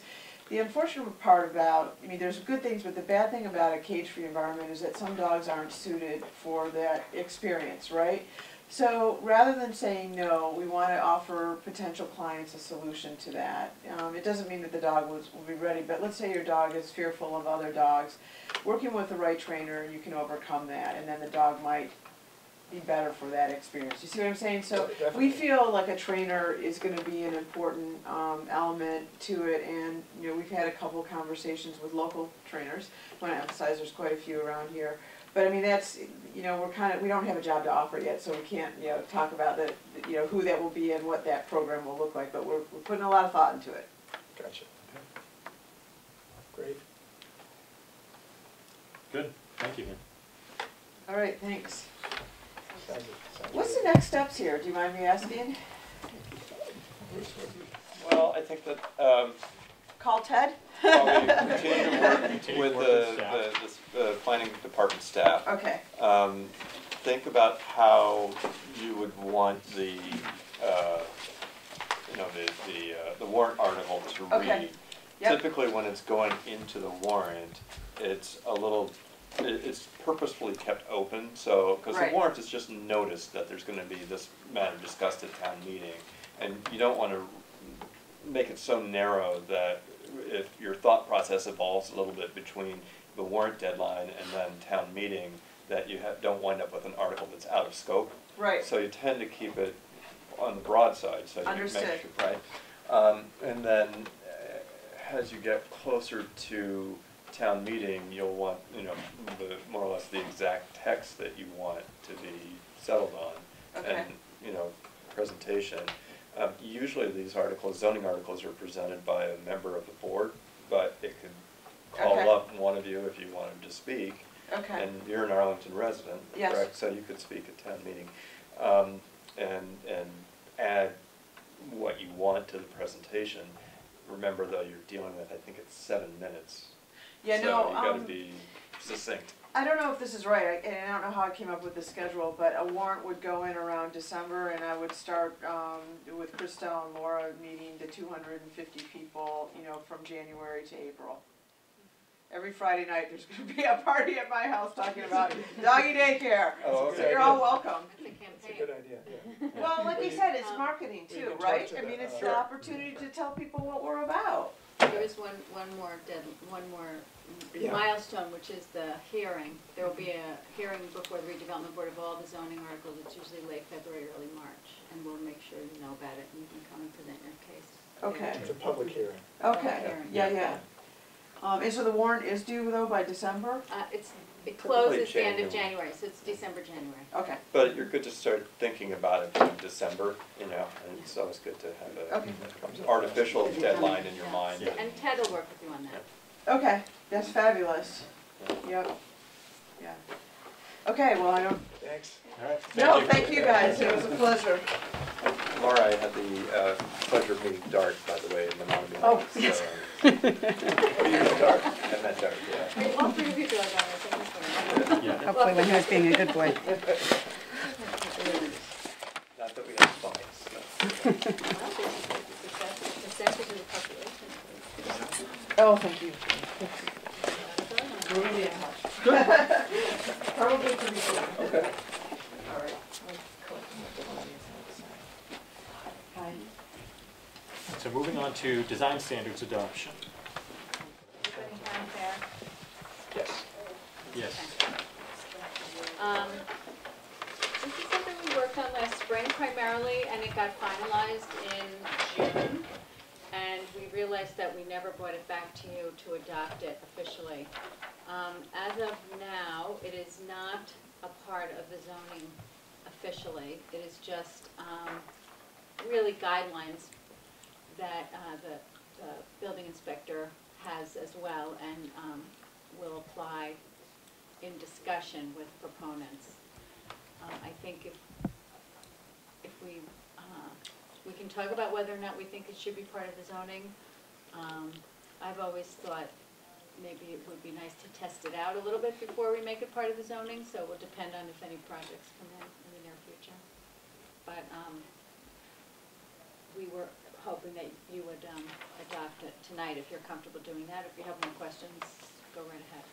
the unfortunate part about, I mean, there's good things, but the bad thing about a cage-free environment is that some dogs aren't suited for that experience, right? So rather than saying no, we want to offer potential clients a solution to that. Um, it doesn't mean that the dog will, will be ready, but let's say your dog is fearful of other dogs. Working with the right trainer, you can overcome that, and then the dog might be better for that experience. You see what I'm saying? So Definitely. we feel like a trainer is going to be an important um, element to it, and you know, we've had a couple conversations with local trainers. I want to emphasize there's quite a few around here. But I mean, that's, you know, we're kind of, we don't have a job to offer yet, so we can't, you know, talk about that, you know, who that will be and what that program will look like, but we're, we're putting a lot of thought into it. Gotcha. Okay. Great. Good. Thank you. All right, thanks. Sounds, sounds What's good. the next steps here? Do you mind me asking? Well, I think that... Um, Call Ted? Well, we continue to work continue with, to work the, with the, the, the planning department staff. Okay. Um, think about how you would want the, uh, you know, the the, uh, the warrant article to okay. read. Yep. Typically, when it's going into the warrant, it's a little, it, it's purposefully kept open. So, because right. the warrant is just notice that there's going to be this matter discussed at town meeting, and you don't want to make it so narrow that if your thought process evolves a little bit between the warrant deadline and then town meeting, that you have, don't wind up with an article that's out of scope. Right. So you tend to keep it on the broad side. So Understood. You make sure, right? Um, and then uh, as you get closer to town meeting, you'll want, you know, the, more or less the exact text that you want to be settled on, okay. and, you know, presentation. Um, usually these articles, zoning articles, are presented by a member of the board, but it could call okay. up one of you if you wanted to speak. Okay. And you're an Arlington resident, yes. correct? So you could speak at town meeting, um, and and add what you want to the presentation. Remember, though, you're dealing with, I think it's seven minutes. Yeah, so no. You've um, got to be succinct. I don't know if this is right, I, and I don't know how I came up with the schedule, but a warrant would go in around December, and I would start um, with Christelle and Laura meeting the two hundred fifty people, you know, from January to April. Every Friday night, there's going to be a party at my house talking about doggy daycare. Oh, okay. So you're all welcome. That's a good idea. Yeah. Well, like we said, it's um, marketing too, right? To I mean, that, it's uh, an sure. opportunity to tell people what we're about. There is one, one more dead, one more yeah. milestone, which is the hearing. There will be a hearing before the Redevelopment Board of all the zoning articles. It's usually late February, early March, and we'll make sure you know about it and you can come and present your case. Okay. It's a public hearing. Okay. Public hearing. Yeah, yeah. yeah. Um, and so the warrant is due, though, by December? Uh, it's, it closes the end of January, so it's December, January. Okay. But you're good to start thinking about it in December, you know, and it's always good to have an okay. artificial deadline in your yeah. mind. Yeah. And Ted will work with you on that. Yeah. Okay, that's fabulous. Yep. Yeah. Okay, well, I don't... Thanks. All right. Thank no, you. thank you guys. It was a pleasure. Laura, I had the uh, pleasure of meeting Dart, by the way, in the morning. Oh, so, yes. Oh, you met Dart? I met Dart, yeah. All three of you go down there. Yeah. Hopefully when he was being a good boy. Not that we have spies. Oh, thank you. Good. Probably pretty good. Okay. All right. So moving on to design standards adoption. Everybody down there? Yes. Yes. Um, this is something we worked on last spring primarily, and it got finalized in June. And we realized that we never brought it back to you to adopt it officially. Um, as of now, it is not a part of the zoning officially. It is just um, really guidelines that uh, the, the building inspector has as well, and um, will apply in discussion with proponents. Uh, I think if, if we uh, can talk about whether or not we think it should be part of the zoning. Um, I've always thought maybe it would be nice to test it out a little bit before we make it part of the zoning, so it will depend on if any projects come in in the near future. But um, we were hoping that you would um, adopt it tonight if you're comfortable doing that. If you have more questions, go right ahead.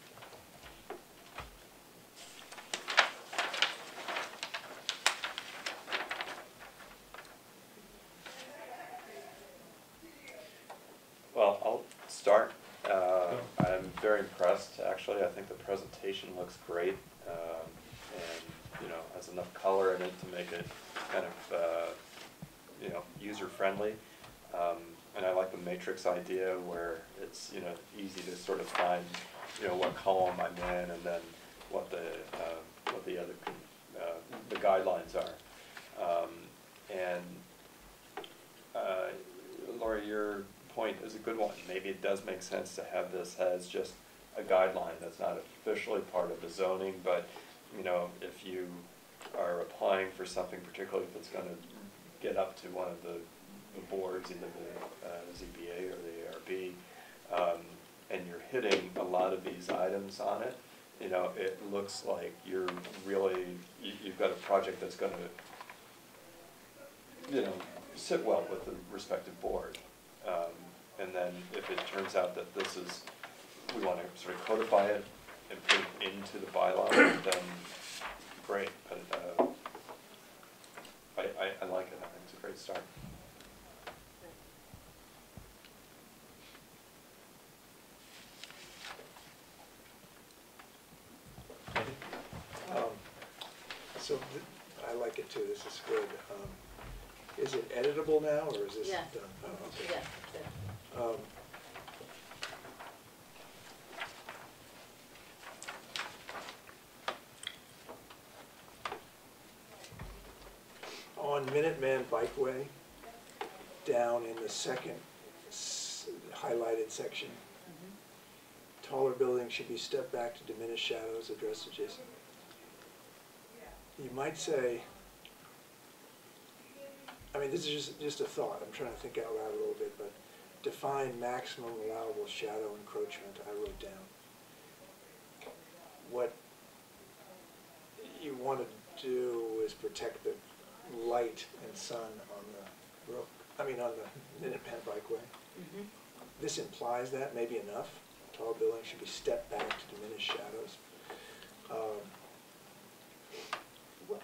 Well, I'll start. Uh, I'm very impressed, actually. I think the presentation looks great, um, and you know, has enough color in it to make it kind of uh, you know, user-friendly. Um, and I like the matrix idea where it's, you know, easy to sort of find, you know, what column I'm in and then what the uh, what the other uh, the guidelines are. Um, and uh, Laura, your point is a good one. Maybe it does make sense to have this as just a guideline that's not officially part of the zoning, but you know, if you are applying for something, particularly if it's going to get up to one of the, the boards, either the uh, Z B A or the A R B, um, and you're hitting a lot of these items on it, you know, it looks like you're really, you, you've got a project that's going to, you know, sit well with the respective board. Um, and then if it turns out that this is, we want to sort of codify it and put it into the bylaw, then great. But, uh, I, I, I like it. I think it's a great start. Um, so th I like it too. This is good. Um, is it editable now, or is this yeah. done? Oh, okay. Yeah. Yeah. Um, on Minuteman Bikeway, down in the second s highlighted section, mm-hmm. taller buildings should be stepped back to diminish shadows, address adjacent. You might say, I mean, this is just, just a thought. I'm trying to think out loud a little bit, but define maximum allowable shadow encroachment, I wrote down. What you want to do is protect the light and sun on the brook, I mean on the Minuteman Bikeway. Mm-hmm. This implies that, maybe enough. Tall buildings should be stepped back to diminish shadows. Um,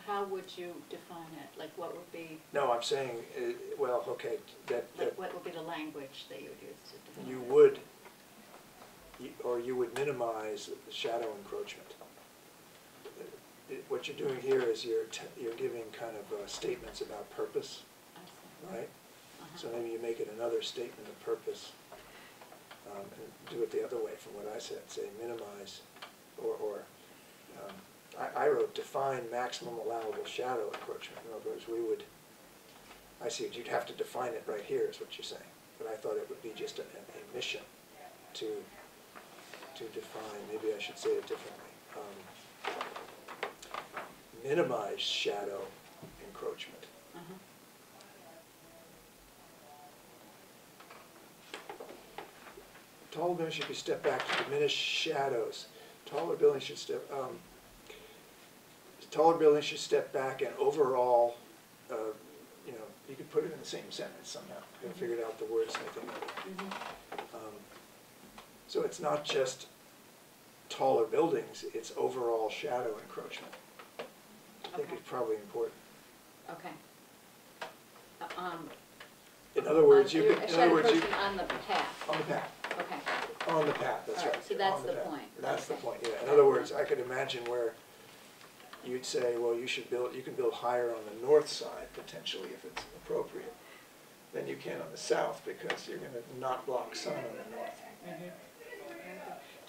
How would you define it? Like what would be? No, I'm saying, uh, well, okay. That, that like what would be the language that you would use to define You it? would, or you would minimize the shadow encroachment. What you're doing here is you're t you're giving kind of uh, statements about purpose, right? Uh-huh. So maybe you make it another statement of purpose, um, and do it the other way from what I said. Say minimize, or, or um, I, I wrote define maximum allowable shadow encroachment. In other words, we would. I see you'd have to define it right here, is what you're saying. But I thought it would be just an, a mission to to define. Maybe I should say it differently. Um, Minimize shadow encroachment. Uh-huh. Taller buildings should be stepped back to diminish shadows. Taller buildings should step. Um, taller buildings should step back, and overall, uh, you know, you could put it in the same sentence somehow. I mm-hmm. figured out the words. I think. Mm-hmm. um, so it's not just taller buildings; it's overall shadow encroachment. I think okay. it's probably important. Okay. Uh, um, in other words, you could. In other words, you on the path. On the path. Okay. On the path. That's right. right. So that's the, the point. That's okay. the point. Yeah. In other words, I could imagine where you'd say, well, you should build. You can build higher on the north side potentially if it's appropriate than you can on the south because you're going to not block sun on the north. Mm-hmm.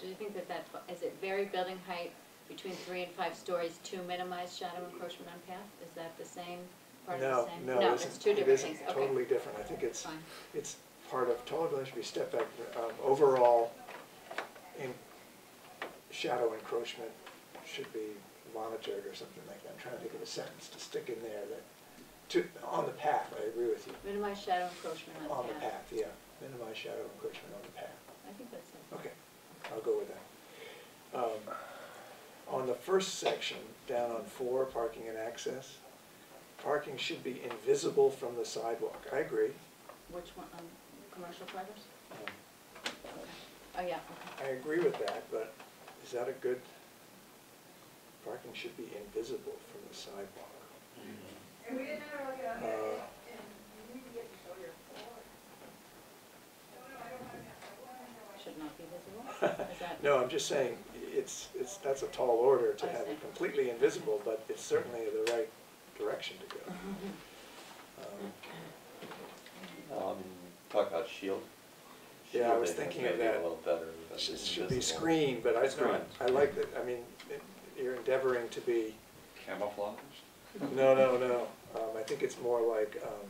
Do you think that that's is it very building height? Between three and five stories to minimize shadow encroachment on path? Is that the same part no, of the same? No, no, it it's two different it isn't things. Totally okay. different. I think it's Fine. it's part of taller buildings should be step back um, overall. In shadow encroachment should be monitored or something like that. I'm trying to think of a sentence to stick in there that to on the path. I agree with you. Minimize shadow encroachment on, on the path. path. Yeah, minimize shadow encroachment on the path. I think that's it. Okay, I'll go with that. Um, on the first section, down on four, parking and access, parking should be invisible from the sidewalk. I agree. Which one? Um, commercial drivers? Um, okay. Oh, yeah. Okay. I agree with that, but is that a good... Parking should be invisible from the sidewalk. Mm-hmm. And we didn't ever look it up. Uh, should not be visible? Is that no, I'm just saying it's it's that's a tall order to have it completely invisible, but it's certainly the right direction to go. Um, um, talk about shield. shield yeah, I was thinking of that. A little better. It should invisible. Be screen, but I screen. I like that. I mean. It, You're endeavoring to be camouflage? No, no, no. Um, I think it's more like. Um,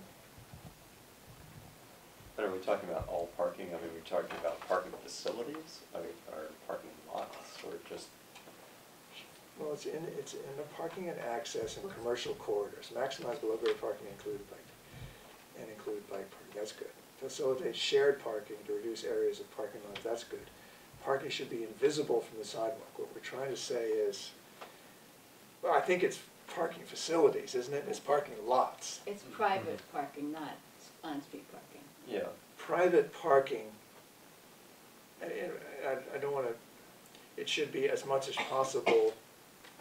but are we talking about all parking? I mean, we're talking about parking facilities, I mean, or parking lots, or just. Well, it's in it's in the parking and access and commercial corridors. Maximize below grade parking, include bike, and include bike parking. That's good. Facilitate shared parking to reduce areas of parking lots. That's good. Parking should be invisible from the sidewalk. What we're trying to say is, well, I think it's parking facilities, isn't it? It's parking lots. It's private parking, not on-street parking. Yeah. Private parking, I, I, I don't want to, it should be as much as possible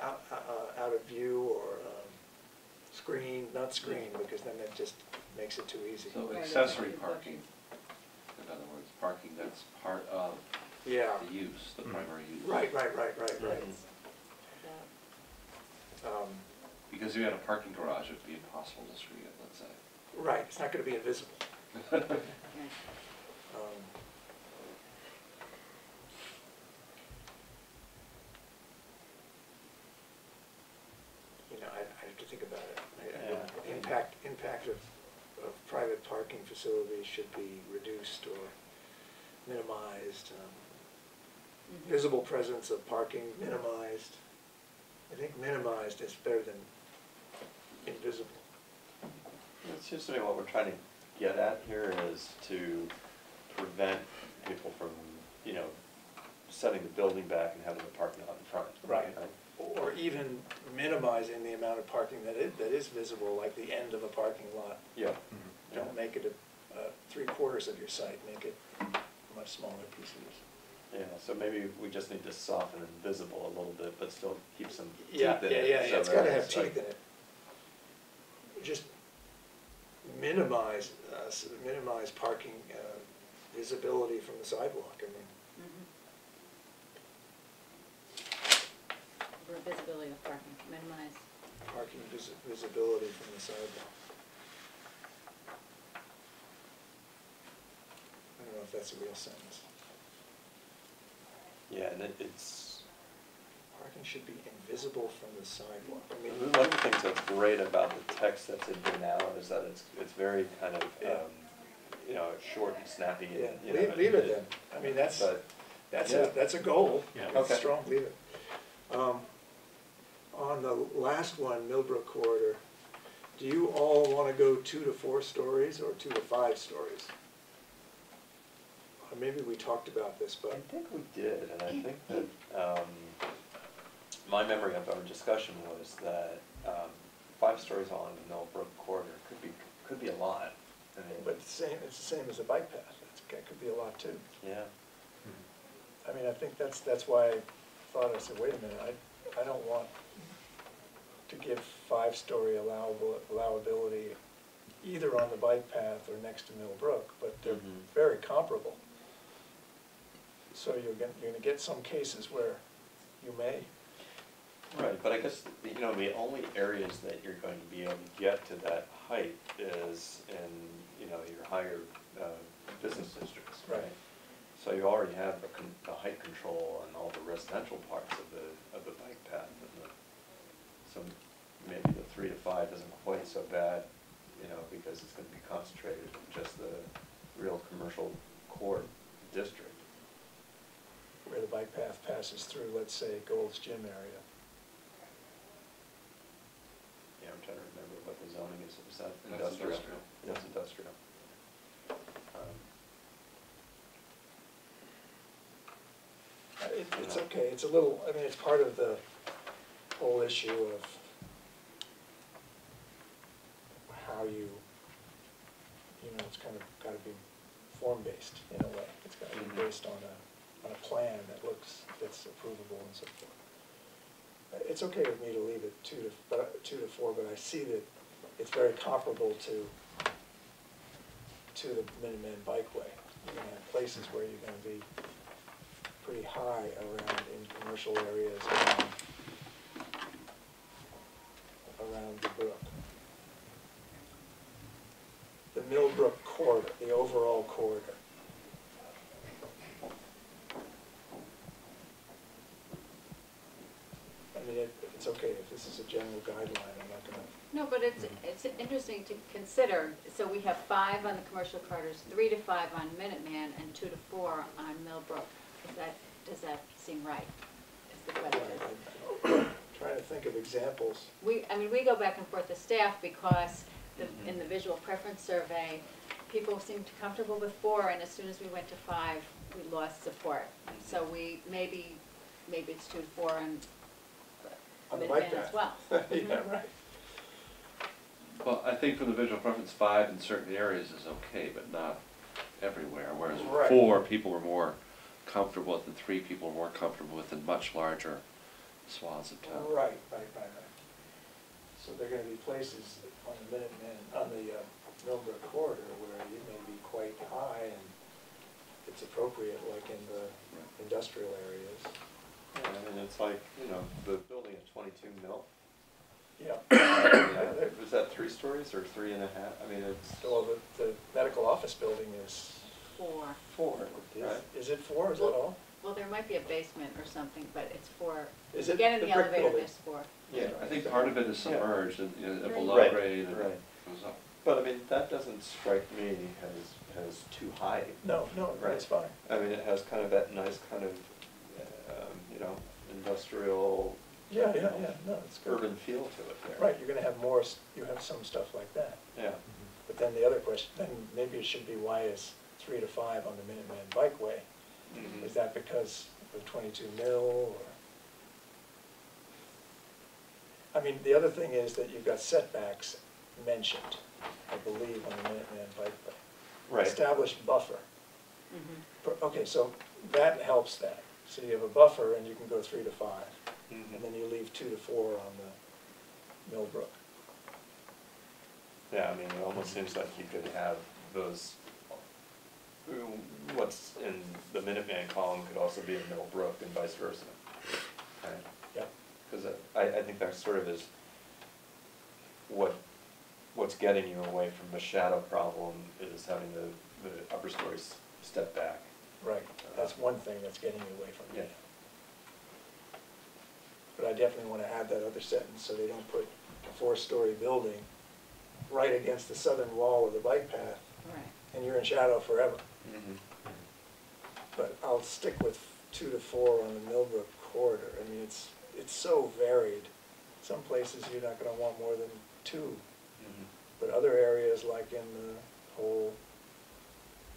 out, uh, out of view or um, screen, not screen, because then that just makes it too easy. So accessory parking, in other words, parking that's part of yeah. The use, the mm-hmm. primary use. Right, right, right, right, right. Mm-hmm. um, because if you had a parking garage, it would be impossible to screen it, let's say. Right, it's not going to be invisible. um, you know, I, I have to think about it. I, yeah. I impact impact of, of private parking facilities should be reduced or minimized. Um, Mm-hmm. Visible presence of parking, minimized. I think minimized is better than invisible. It seems to me what we're trying to get at here is to prevent people from, you know, setting the building back and having the parking lot in front. Right. right. Or even minimizing the amount of parking that is, that is visible, like the end of a parking lot. Yeah. Mm-hmm. Don't yeah. make it a, a three quarters of your site. Make it a much smaller piece of your site. Yeah, so maybe we just need to soften invisible a little bit, but still keep some teeth yeah, in yeah, it. Yeah, yeah, yeah, it's got to have teeth like, in it. Just minimize uh, minimize parking uh, visibility from the sidewalk. I mean, mm-hmm. or visibility of parking, minimize parking vis visibility from the sidewalk. I don't know if that's a real sentence. Yeah, and it, it's... Parking should be invisible from the sidewalk. I mean, one of the things that's great about the text that's in here now is that it's it's very kind of, um, you know, short and snappy. Yeah, and, you leave, know, leave it, it then. I mean, that's but, that's, yeah. a, that's a goal. Yeah. Okay. Strong, leave it. Um, on the last one, Millbrook Corridor, do you all want to go two to four stories or two to five stories? Maybe we talked about this, but... I think we did, and I think that um, my memory of our discussion was that um, five stories along the Millbrook corridor could be could be a lot. I mean, but it's the same, it's the same as a bike path. It's, it could be a lot, too. Yeah. I mean, I think that's that's why I thought, I said, wait a minute, I, I don't want to give five-story allowable allowability either on the bike path or next to Millbrook, but they're mm-hmm. very comparable. So you're going you're going to get some cases where you may. Right, but I guess you know the only areas that you're going to be able to get to that height is in you know your higher uh, business districts. Right. right. So you already have a, con a height control on all the residential parts of the of the bike path, and the, so maybe the three to five isn't quite so bad, you know, because it's going to be concentrated in just the real commercial core district. Where the bike path passes through, let's say, Gold's Gym area. Yeah, I'm trying to remember what the zoning is. Is that industrial? Yes. It's okay. It's a little, I mean, it's part of the whole issue of how you, you know, it's kind of got to be form-based in a way. It's got to be based on a, on a plan that looks, that's approvable and so forth. It's okay with me to leave it two to, but, two to four, but I see that it's very comparable to to the Minuteman Bikeway. You're going to have places where you're going to be pretty high around in commercial areas around, around the brook. The Millbrook corridor, the overall corridor. I mean, it, it's okay if this is a general guideline. I'm not going to. No, but it's it's interesting to consider. So we have five on the commercial corridors, three to five on Minuteman, and two to four on Millbrook. Does that does that seem right? Is the question. I'm trying to think of examples. We I mean we go back and forth as staff because the, mm-hmm. in the visual preference survey, people seemed comfortable with four, and as soon as we went to five, we lost support. So we maybe maybe it's two to four and Minuteman like as well. Yeah, mm-hmm. right. Well, I think for the visual preference, five in certain areas is okay, but not everywhere. Whereas right. four people were more comfortable with, and three people were more comfortable with in much larger swaths of town. Right, right, right, right. So there are going to be places on the Minuteman, on the uh, Millbrook corridor where you may be quite high, and it's appropriate, like in the right. industrial areas. Yeah, I mean, it's like you know the building at twenty-two Mill. Yeah. yeah. Was that three stories or three and a half? I mean, it's well, the, the medical office building is four. Four. Is, right. is it four? Is well, it all? Well, there might be a basement or something, but it's four. Is it Again, in the, the elevator, building? There's four. Yeah, I think part of it is submerged yeah. and you know, below right. grade. Right. Right. Goes up. But I mean, that doesn't strike me as as too high. No, no, right? It's fine. I mean, it has kind of that nice kind of um, you know industrial. Yeah, yeah, yeah. No, it's good. Urban feel to it there. Right, you're going to have more, you have some stuff like that. Yeah. Mm-hmm. But then the other question, then maybe it should be why is three to five on the Minuteman Bikeway? Mm-hmm. Is that because of twenty-two Mill or? I mean, the other thing is that you've got setbacks mentioned, I believe, on the Minuteman Bikeway. Right. Established buffer. Mm-hmm. Okay, so that helps that. So you have a buffer and you can go three to five. Mm-hmm. And then you leave two to four on the Millbrook. Yeah, I mean, it almost seems like you could have those, what's in the Minuteman column could also be in Millbrook and vice versa. Right? Yeah. Because I, I think that sort of is what what's getting you away from the shadow problem is having the, the upper stories step back. Right. That's one thing that's getting you away from yeah. that. But I definitely want to add that other sentence so they don't put a four-story building right against the southern wall of the bike path, right. and you're in shadow forever. Mm-hmm. But I'll stick with two to four on the Millbrook corridor. I mean, it's it's so varied. Some places you're not going to want more than two, mm-hmm. but other areas like in the whole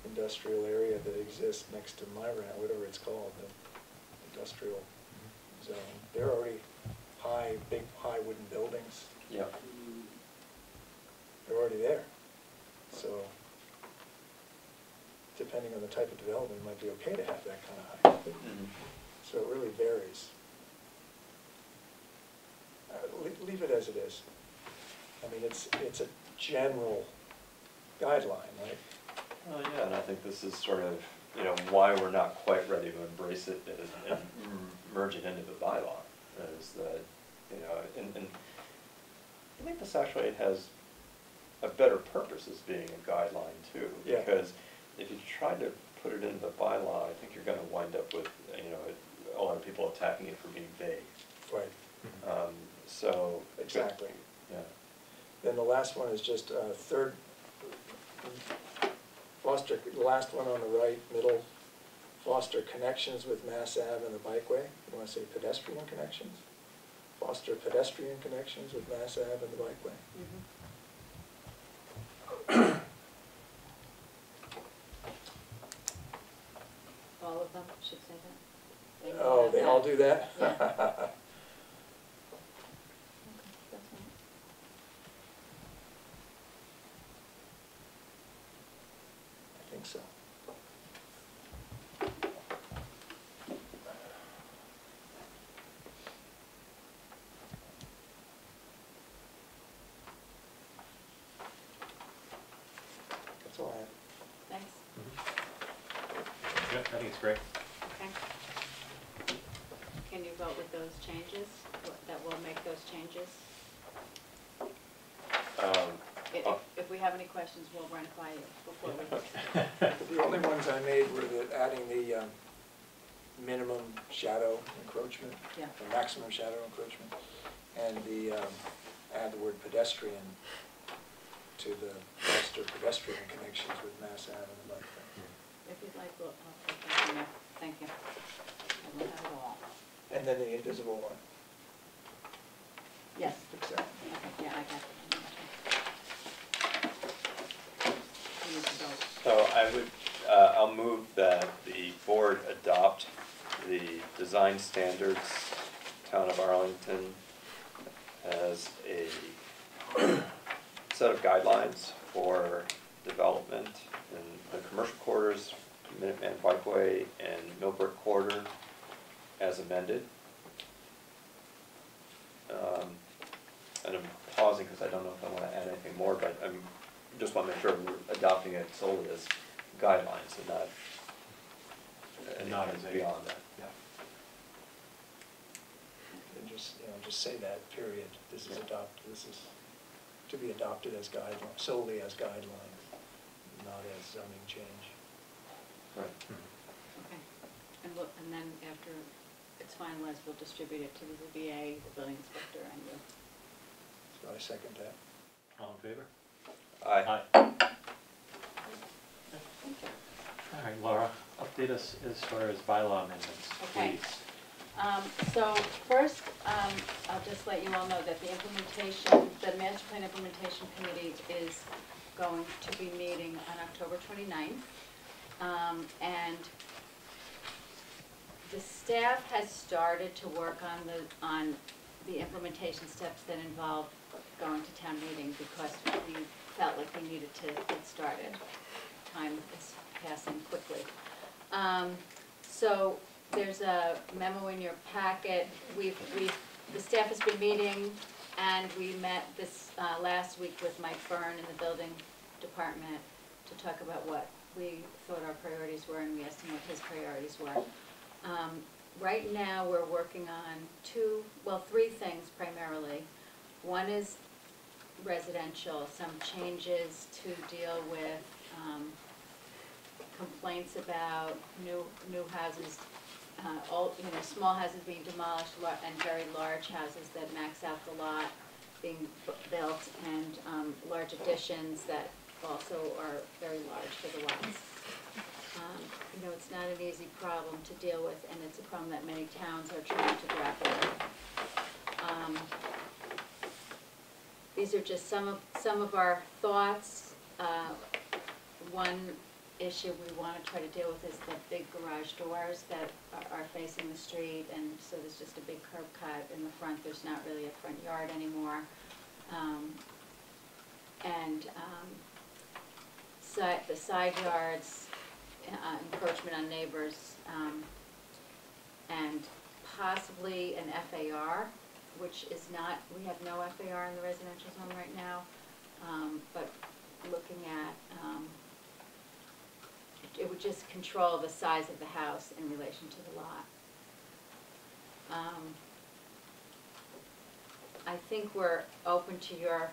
industrial area that exists next to Myran, whatever it's called, the industrial. So they're already high, big, high wooden buildings. Yeah. They're already there. So depending on the type of development, it might be okay to have that kind of height. Mm-hmm. So it really varies. Uh, leave it as it is. I mean, it's it's a general guideline, right? Oh, yeah, and I think this is sort of, you know, why we're not quite ready to embrace it and, and merge it into the bylaw is that, you know, and, and I think this actually has a better purpose as being a guideline too, yeah. because if you try to put it into the bylaw, I think you're going to wind up with, you know, a lot of people attacking it for being vague. Right. Um, so. Exactly. Yeah. Then the last one is just uh, third, foster, the last one on the right, middle, foster connections with Mass Ave and the Bikeway. You want to say pedestrian connections? Foster pedestrian connections with Mass Ave and the Bikeway. Mm-hmm. All of them should say that. They oh, they that. all do that? Yeah. Okay, that's right. I think so. That's all I have. Thanks. Mm-hmm. Yeah, I think it's great. Okay. Can you vote with those changes? That will make those changes? Um, if, uh, if we have any questions, we'll run by you before yeah. we... The only ones I made were the adding the um, minimum shadow encroachment, yeah. the maximum shadow encroachment, and the um, add the word pedestrian to the master pedestrian connections with Mass Avenue and like that. If you'd like, we'll take that from there. Thank you. And we'll have it all. And then the invisible one. Yes. Okay. Yeah, I got it. So I would, uh, I'll move that the board adopt the design standards, Town of Arlington, as a set of guidelines for development in the commercial quarters, Minuteman Bikeway, and Millbrook Quarter as amended. Um, and I'm pausing because I don't know if I want to add anything more, but I just want to make sure we're adopting it solely as guidelines and not, and not as beyond that. Yeah. And just, you know, just say that, period. This is adopted. This is to be adopted as guidelines, solely as guidelines, not as zoning change. Right. Mm-hmm. Okay. And, we'll, and then after it's finalized, we'll distribute it to the V A, the building inspector, and you. So I second that. All in favor? Aye. Aye. All right, Laura, update us as far as bylaw amendments, okay. please. Um, so first, um, I'll just let you all know that the implementation, the Master Plan Implementation Committee is going to be meeting on October twenty-ninth. Um, and the staff has started to work on the, on the implementation steps that involve going to town meeting because we felt like we needed to get started. Time is passing quickly. Um, so. There's a memo in your packet. We've, we've, the staff has been meeting, and we met this uh, last week with Mike Byrne in the building department to talk about what we thought our priorities were, and we asked him what his priorities were. Um, right now, we're working on two, well, three things primarily. One is residential, some changes to deal with um, complaints about new, new houses. Uh, all, you know, small houses being demolished and very large houses that max out the lot being built, and um, large additions that also are very large for the lots. Um, you know, it's not an easy problem to deal with, and it's a problem that many towns are trying to grapple with. Um, these are just some of some of our thoughts. Uh, one issue we want to try to deal with is the big garage doors that are, are facing the street, and so there's just a big curb cut in the front. There's not really a front yard anymore. Um, and um, so the side yards, uh, encroachment on neighbors, um, and possibly an F A R, which is not, we have no F A R in the residential zone right now, um, but looking at um, it would just control the size of the house in relation to the lot. Um, I think we're open to your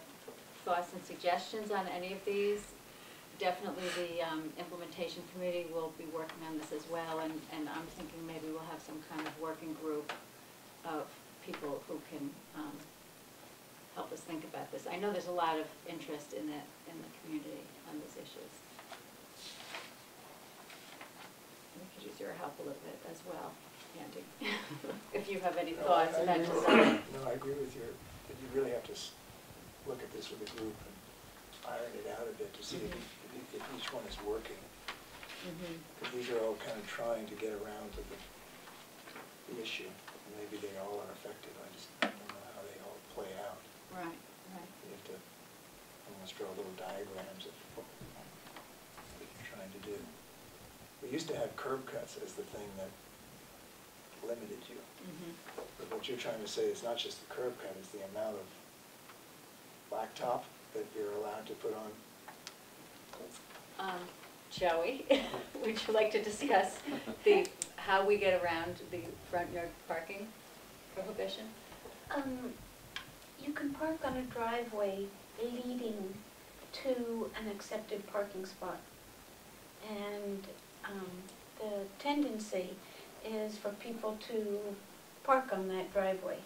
thoughts and suggestions on any of these. Definitely the um, implementation committee will be working on this as well, and, and I'm thinking maybe we'll have some kind of working group of people who can um, help us think about this. I know there's a lot of interest in it in the community on these issues. We could use your help a little bit as well, Andy. If you have any no, thoughts I, I about design. No, I agree with you. But you really have to look at this with a group and iron it out a bit to see mm-hmm. if, if, if each one is working. Because mm-hmm. these are all kind of trying to get around to the the issue. Maybe they all are affected. I just don't know how they all play out. Right, right. You have to almost draw little diagrams of what you're trying to do. We used to have curb cuts as the thing that limited you. Mm-hmm. But what you're trying to say is not just the curb cut, it's the amount of blacktop that you're allowed to put on. Um, Joey, would you like to discuss the how we get around the front yard parking prohibition? Um, you can park on a driveway leading to an accepted parking spot. And um, the tendency is for people to park on that driveway.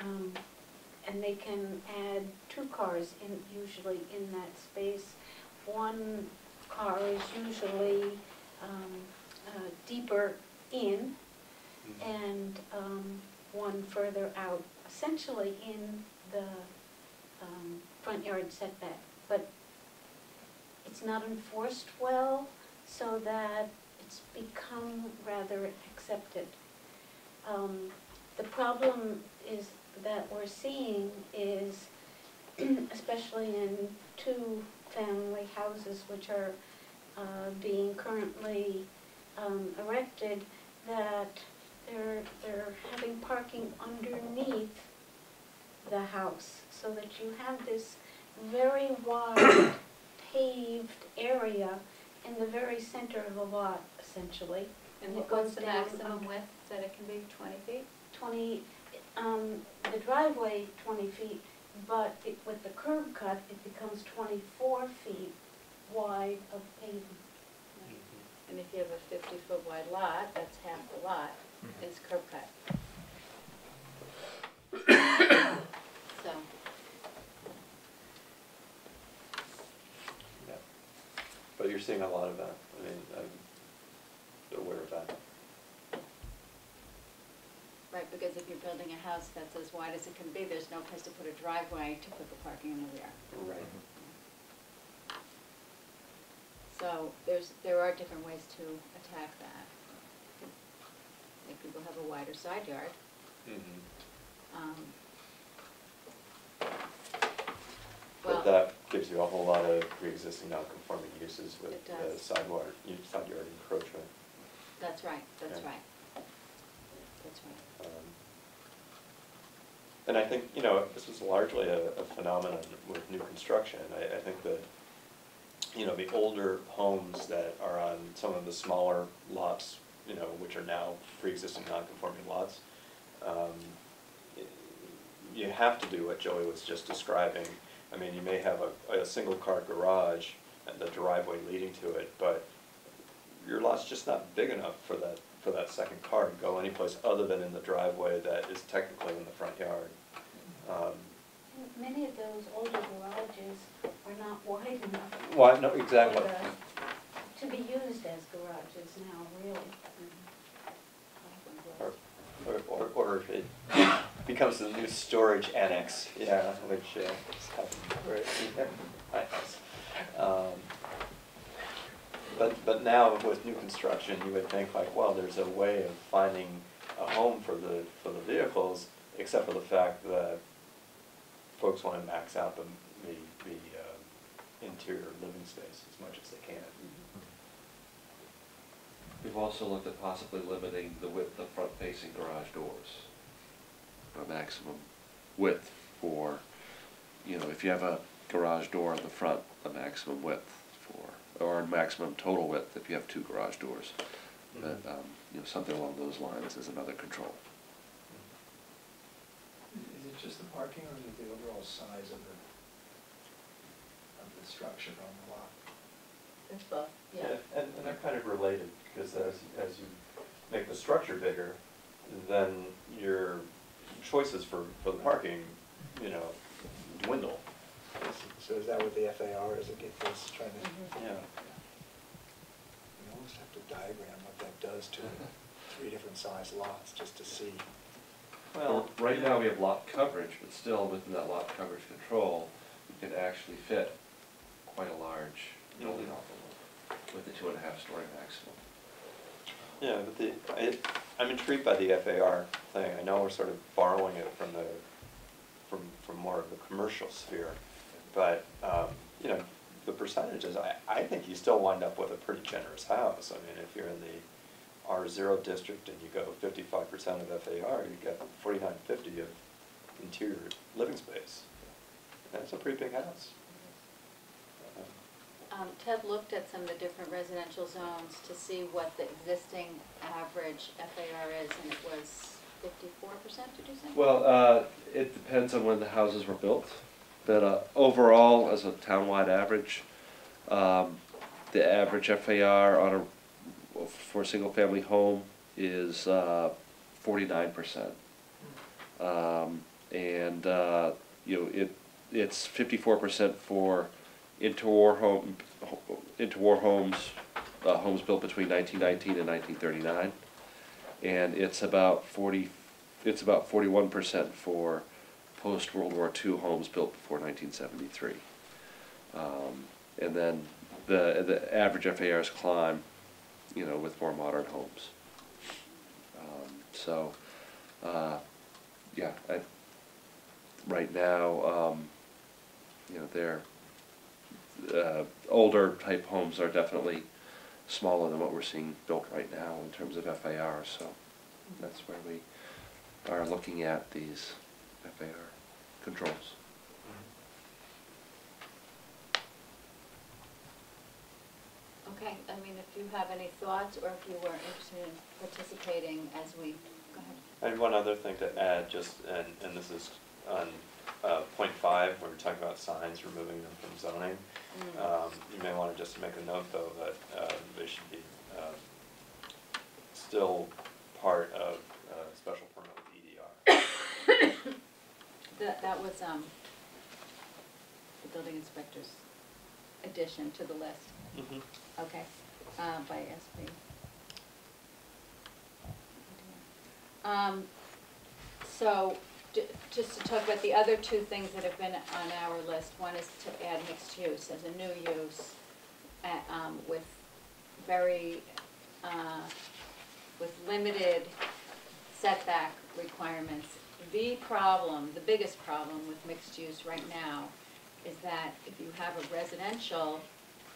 Um, and they can add two cars in, usually in that space. One car is usually um, uh, deeper in and um, one further out, essentially in the um, front yard setback. But it's not enforced well, so that it's become rather accepted. Um, the problem is that we're seeing is, especially in two-family houses which are uh, being currently um, erected, that they're, they're having parking underneath the house, so that you have this very wide paved area in the very center of the lot, essentially. And what goes the maximum width that it can be? twenty feet? twenty, um, the driveway, twenty feet, but it, with the curb cut, it becomes twenty-four feet wide of pavement. Right. Mm-hmm. And if you have a fifty foot wide lot, that's half the lot, mm-hmm. is curb cut. So. But you're seeing a lot of that. I mean, I'm aware of that. Right, because if you're building a house that's as wide as it can be, there's no place to put a driveway to put the parking in the rear. Right. Yeah. So there's there are different ways to attack that. Make people have a wider side yard. Mm-hmm. um, But well, that gives you a whole lot of pre-existing non-conforming uses with the sidewalk, side yard encroachment. That's right. That's yeah. right. That's right. Um, and I think you know this is largely a, a phenomenon with new construction. I, I think that you know the older homes that are on some of the smaller lots, you know, which are now pre-existing non-conforming lots, um, you have to do what Joey was just describing. I mean, you may have a, a single-car garage and the driveway leading to it, but your lot's just not big enough for that for that second car to go anyplace other than in the driveway that is technically in the front yard. Um, Many of those older garages are not wide enough. Why? No, exactly. The, to be used as garages now, really. Or, or, or if it becomes the new storage annex, yeah, which uh, is happening right my house. Um, but but now with new construction, you would think like, well, there's a way of finding a home for the for the vehicles, except for the fact that folks want to max out the the, the uh, interior living space as much as they can. We've also looked at possibly limiting the width of front-facing garage doors, a maximum width for, you know, if you have a garage door on the front, a maximum width for, or a maximum total width if you have two garage doors. Mm-hmm. But, um, you know, something along those lines is another control. Is it just the parking, or is it the overall size of the of the structure on the lot? It's both. Yeah, yeah and, and they're kind of related. Because as, as you make the structure bigger, then your choices for, for the parking, you know, dwindle. So is that what the F A R is against us trying to? Mm-hmm. Yeah. You almost have to diagram what that does to three different size lots just to see. Well, right now we have lot coverage, but still within that lot coverage control, you can actually fit quite a large building envelope with the two and a half story maximum. Yeah, but the, I, I'm intrigued by the F A R thing. I know we're sort of borrowing it from the from from more of the commercial sphere, but um, you know, the percentages. I I think you still wind up with a pretty generous house. I mean, if you're in the R zero district and you go fifty-five percent of F A R, you get forty-nine fifty of interior living space. That's a pretty big house. Um, Ted looked at some of the different residential zones to see what the existing average F A R is, and it was fifty-four percent, did you say? Well, uh, it depends on when the houses were built, but uh, overall, as a townwide average, um, the average F A R on a for a single-family home is uh, forty-nine percent, um, and uh, you know it. It's fifty-four percent for interwar home, interwar homes, uh, homes built between nineteen nineteen and nineteen thirty-nine, and it's about forty. It's about forty-one percent for post-World War Two homes built before nineteen seventy-three, um, and then the the average F A Rs climb, you know, with more modern homes. Um, so, uh, yeah, I, right now, um, you know, they're, uh, older type homes are definitely smaller than what we're seeing built right now in terms of F A R, so that's where we are looking at these F A R controls. Okay, I mean, if you have any thoughts or if you were interested in participating as we go ahead. I have one other thing to add, just, and, and this is on uh, point five, where we're talking about signs, removing them from zoning. Mm. Um, you may want to just make a note, though, that uh, they should be uh, still part of uh, special permit with E D R. that, that was um, the building inspector's addition to the list. Mm-hmm. Okay, uh, by S P. Um, so, d just to talk about the other two things that have been on our list. One is to add mixed use as a new use, at, um, with very uh, with limited setback requirements. The problem, the biggest problem with mixed use right now, is that if you have a residential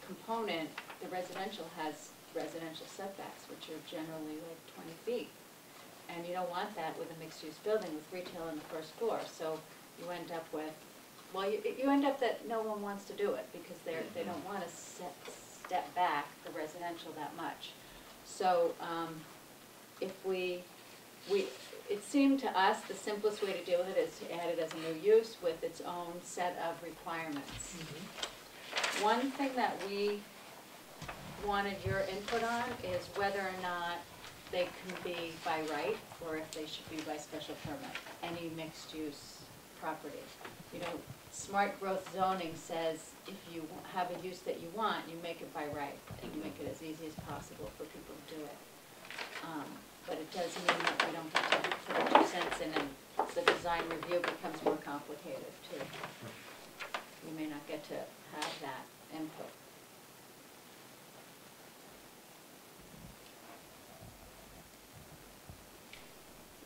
component, the residential has residential setbacks, which are generally like twenty feet. And you don't want that with a mixed-use building with retail on the first floor. So you end up with, well, you, you end up that no one wants to do it because they're, they don't want to set, step back the residential that much. So um, if we, we, it seemed to us the simplest way to deal with it is to add it as a new use with its own set of requirements. Mm-hmm. One thing that we wanted your input on is whether or not they can be by right or if they should be by special permit, any mixed use property. You know, smart growth zoning says if you have a use that you want, you make it by right and you make it as easy as possible for people to do it. Um, but it does mean that we don't have to put our two cents in and the design review becomes more complicated too. You may not get to have that input.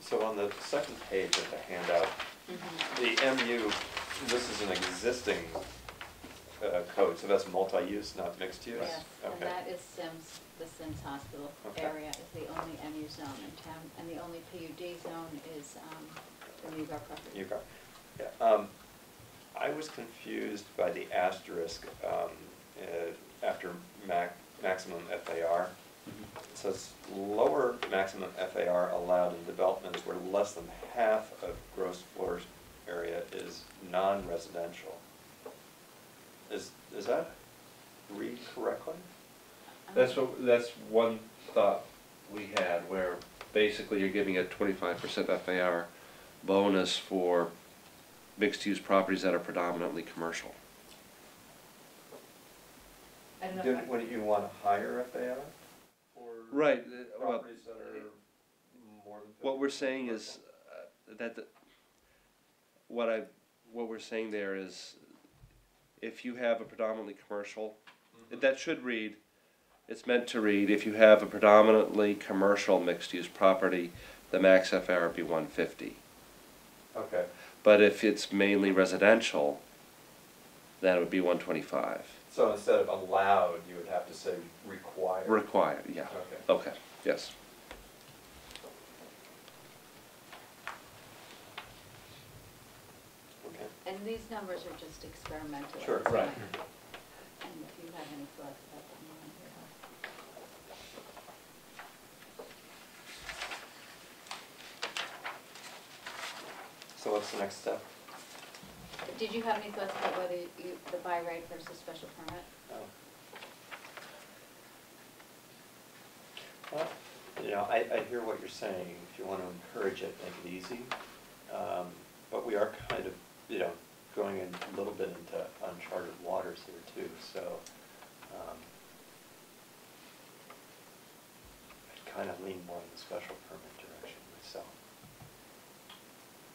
So on the second page of the handout, mm-hmm. the M U, this is an existing uh, code, so that's multi-use, not mixed use? Yes, okay. And that is Sims, the Sims Hospital okay. area is the only M U zone in town, and the only P U D zone is um, the New York property. New York, yeah. Um, I was confused by the asterisk um, uh, after mac maximum F A R. It says lower maximum F A R allowed in developments where less than half of gross floor area is non-residential. Is is that read correctly? That's what. That's one thought we had, where basically you're giving a twenty-five percent F A R bonus for mixed-use properties that are predominantly commercial. I don't know. Did, what do you want a higher F A R? Or right. Properties well, that are more than what we're saying is uh, that the, what I what we're saying there is if you have a predominantly commercial, mm-hmm. that should read It's meant to read, if you have a predominantly commercial mixed-use property, the max F R would be one fifty. Okay. But if it's mainly residential, then it would be one twenty-five. So instead of allowed, you would have to say required? Required, yeah. Okay. Okay, yes. Okay. And these numbers are just experimental. Sure, right. And if you have any thoughts about them, so what's the next step? Did you have any thoughts about whether you, the buy right versus special permit? No. Well, you know, I, I hear what you're saying. If you want to encourage it, make it easy. Um, but we are kind of, you know, going in a little bit into uncharted waters here too. So um, I'd kind of lean more in the special permit direction myself.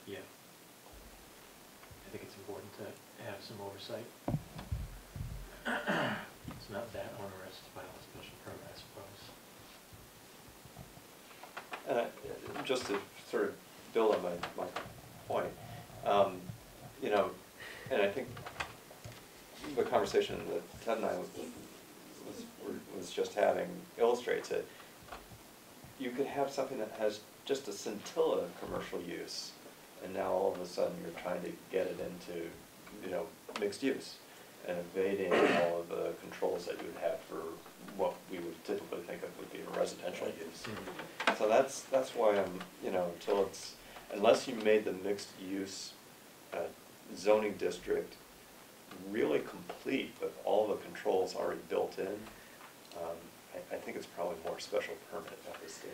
Yeah. I think it's important to have some oversight. It's not that onerous to file a special permit, I suppose. And I, just to sort of build on my, my point, um, you know, and I think the conversation that Ted and I was, was, was just having illustrates it. You could have something that has just a scintilla of commercial use, and now all of a sudden you're trying to get it into, you know, mixed use and evading all of the controls that you would have for what we would typically think of would be a residential use. Mm-hmm. So that's that's why I'm, you know, until it's, unless you made the mixed use uh, zoning district really complete with all the controls already built in, um, I, I think it's probably more special permit at this stage.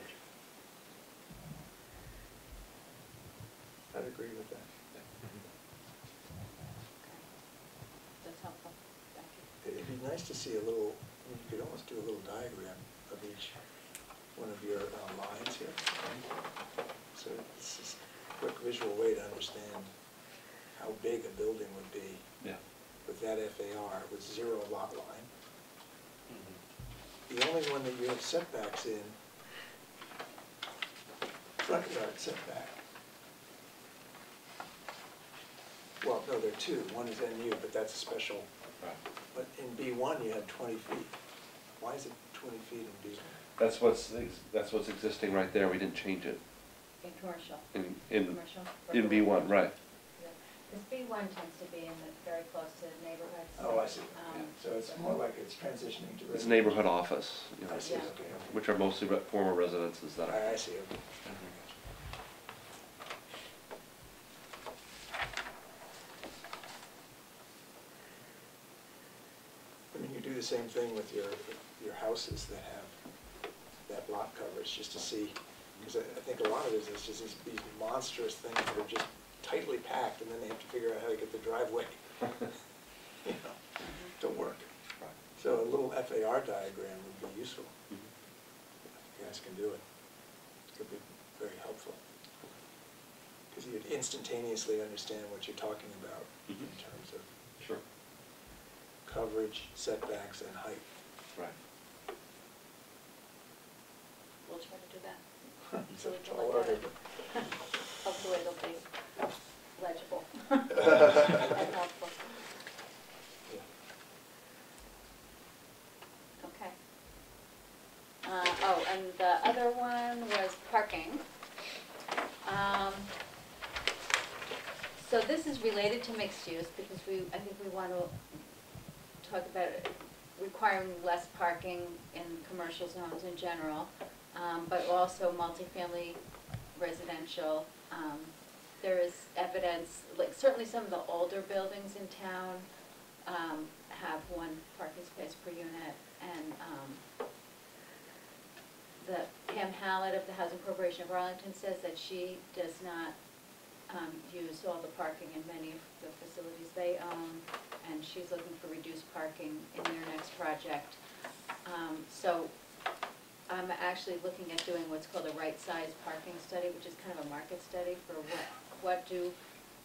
I'd agree with that. Okay. That's helpful. Thank you. It'd be nice to see a little, I mean, you could almost do a little diagram of each one of your uh, lines here. So it's just a quick visual way to understand how big a building would be, yeah, with that F A R, with zero lot line. Mm-hmm. The only one that you have setbacks in, front yard setback. Well, no, there are two. One is M U, but that's a special. Right. But in B one, you had twenty feet. Why is it twenty feet in B one? That's what's that's what's existing right there. We didn't change it. In commercial. In, in commercial. In B one, right? Yeah, because B one tends to be in the very close to the neighborhood. So, oh, I see. Um, yeah. So it's more like it's transitioning to. It's neighborhood office. You know, I see. Yeah. Okay, okay. Which are mostly re former residences that are. I, I see. Okay. Mm-hmm. Same thing with your your houses that have that lot coverage, just to see, because I, I think a lot of it is just these, these monstrous things that are just tightly packed, and then they have to figure out how to get the driveway, you know, to work. Right. So a little F A R diagram would be useful. Mm-hmm. If you guys can do it, it could be very helpful, because you'd instantaneously understand what you're talking about. Mm-hmm. In terms of. Sure. Coverage, setbacks, and height. Right. We'll try to do that. So we can look at it. Hopefully it'll be legible and helpful. Yeah. Okay. Uh, oh, and the other one was parking. Um, so this is related to mixed use because we, I think we want to talk about requiring less parking in commercial zones in general, um, but also multifamily residential. Um, there is evidence, like certainly some of the older buildings in town um, have one parking space per unit, and um, the Pam Hallett of the Housing Corporation of Arlington says that she does not Um, use all the parking in many of the facilities they own, and she's looking for reduced parking in their next project. Um, so I'm actually looking at doing what's called a right-size parking study, which is kind of a market study for what, what do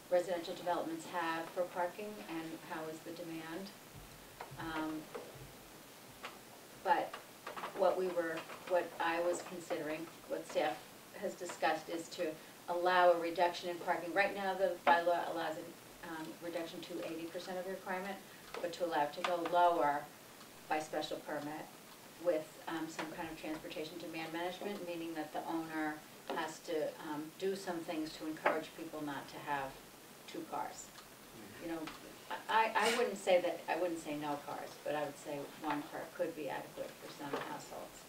residential developments have for parking and how is the demand. Um, but what we were, what I was considering, what staff has discussed, is to allow a reduction in parking. Right now, the bylaw allows a um, reduction to eighty percent of the requirement, but to allow it to go lower by special permit with um, some kind of transportation demand management, meaning that the owner has to um, do some things to encourage people not to have two cars. You know, I, I wouldn't say that, I wouldn't say no cars, but I would say one car could be adequate for some households.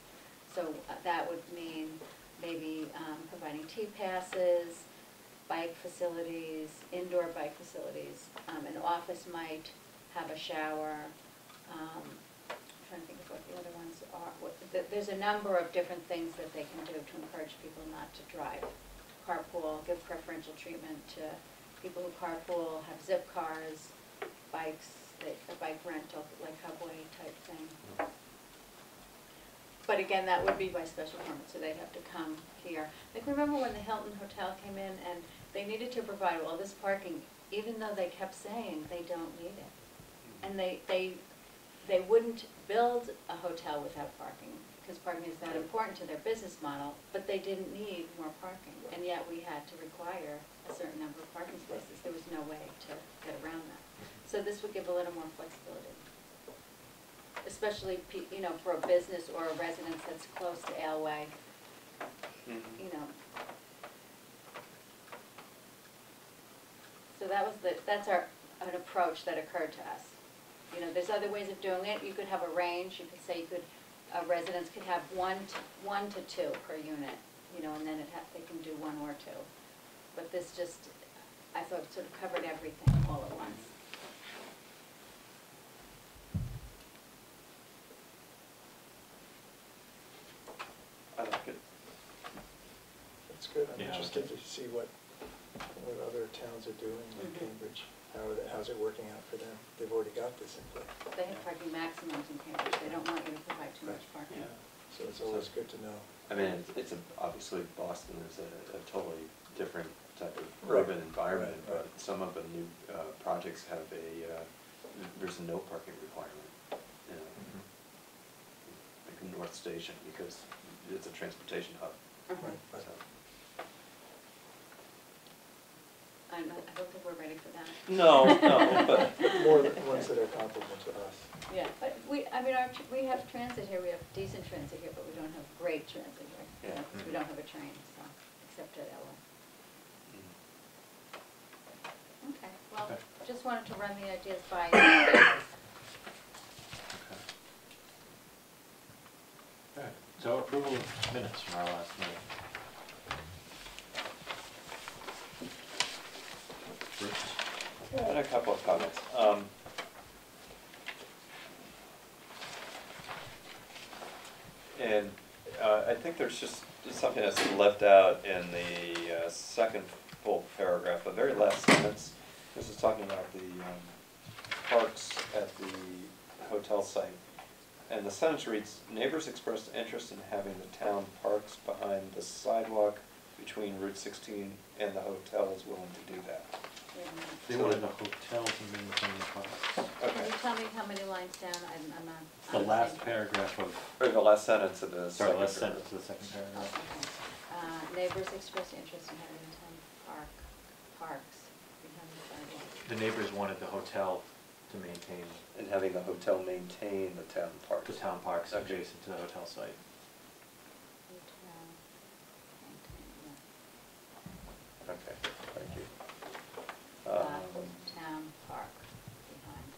So uh, that would mean maybe um, providing T-passes, bike facilities, indoor bike facilities. Um, an office might have a shower. Um, I'm trying to think of what the other ones are. What, th there's a number of different things that they can do to encourage people not to drive. Carpool, give preferential treatment to people who carpool, have zip cars, bikes, they, a bike rental, like Hubway type thing. But again, that would be by special permit, so they'd have to come here. Like, remember when the Hilton Hotel came in and they needed to provide all this parking, even though they kept saying they don't need it. And they, they, they wouldn't build a hotel without parking, because parking is not important to their business model, but they didn't need more parking. And yet we had to require a certain number of parking spaces. There was no way to get around that. So this would give a little more flexibility, especially, you know, for a business or a residence that's close to Aleway, mm-hmm. you know. So that was the, that's our, an approach that occurred to us. You know, there's other ways of doing it. You could have a range. You could say you could, a residence could have one to, one to two per unit, you know, and then it ha they can do one or two. But this just, I thought, sort of covered everything all at once. I like it. That's good. I'm yeah, interested okay. to see what what other towns are doing, like mm-hmm. Cambridge. How are they, how's it working out for them? They've already got this in place. They have parking maximums in Cambridge. They don't want you to provide too much parking. Yeah. So it's always so, good to know. I mean, it's, it's a, obviously Boston is a, a totally different type of right. urban environment, right, right. but some of the new uh, projects have a uh, there's no parking requirement. You know, mm-hmm. like North Station, because it's a transportation hub. Mm-hmm. Right. Right. So. I'm not, I don't think we're ready for that. No, no, but more the ones that are comparable to us. Yeah, but we, I mean, our, we have transit here, we have decent transit here, but we don't have great transit here. Yeah. You know, mm-hmm. We don't have a train, so, except at L A. Mm-hmm. Okay, well, okay. Just wanted to run the ideas by you. So approval of minutes from our last meeting. Yeah, I had a couple of comments. Um, and uh, I think there's just something that's left out in the uh, second full paragraph, the very last sentence. This is talking about the um, parks at the hotel site. And the sentence reads, neighbors expressed interest in having the town parks behind the sidewalk between Route sixteen and the hotel is willing to do that. Yeah. They so wanted the hotel to be within the parks. Okay. Can you tell me how many lines down? I'm, I'm not. The I'm last saying. paragraph of. Or the last sentence of the sorry, second last sentence of the second paragraph. Uh, neighbors expressed interest in having the town park, parks behind the sidewalk. The neighbors wanted the hotel to maintain. And having the hotel maintain the town parks. The town parks okay. adjacent to the hotel site. Hotel. Yeah. Okay, thank you. Um, town park behind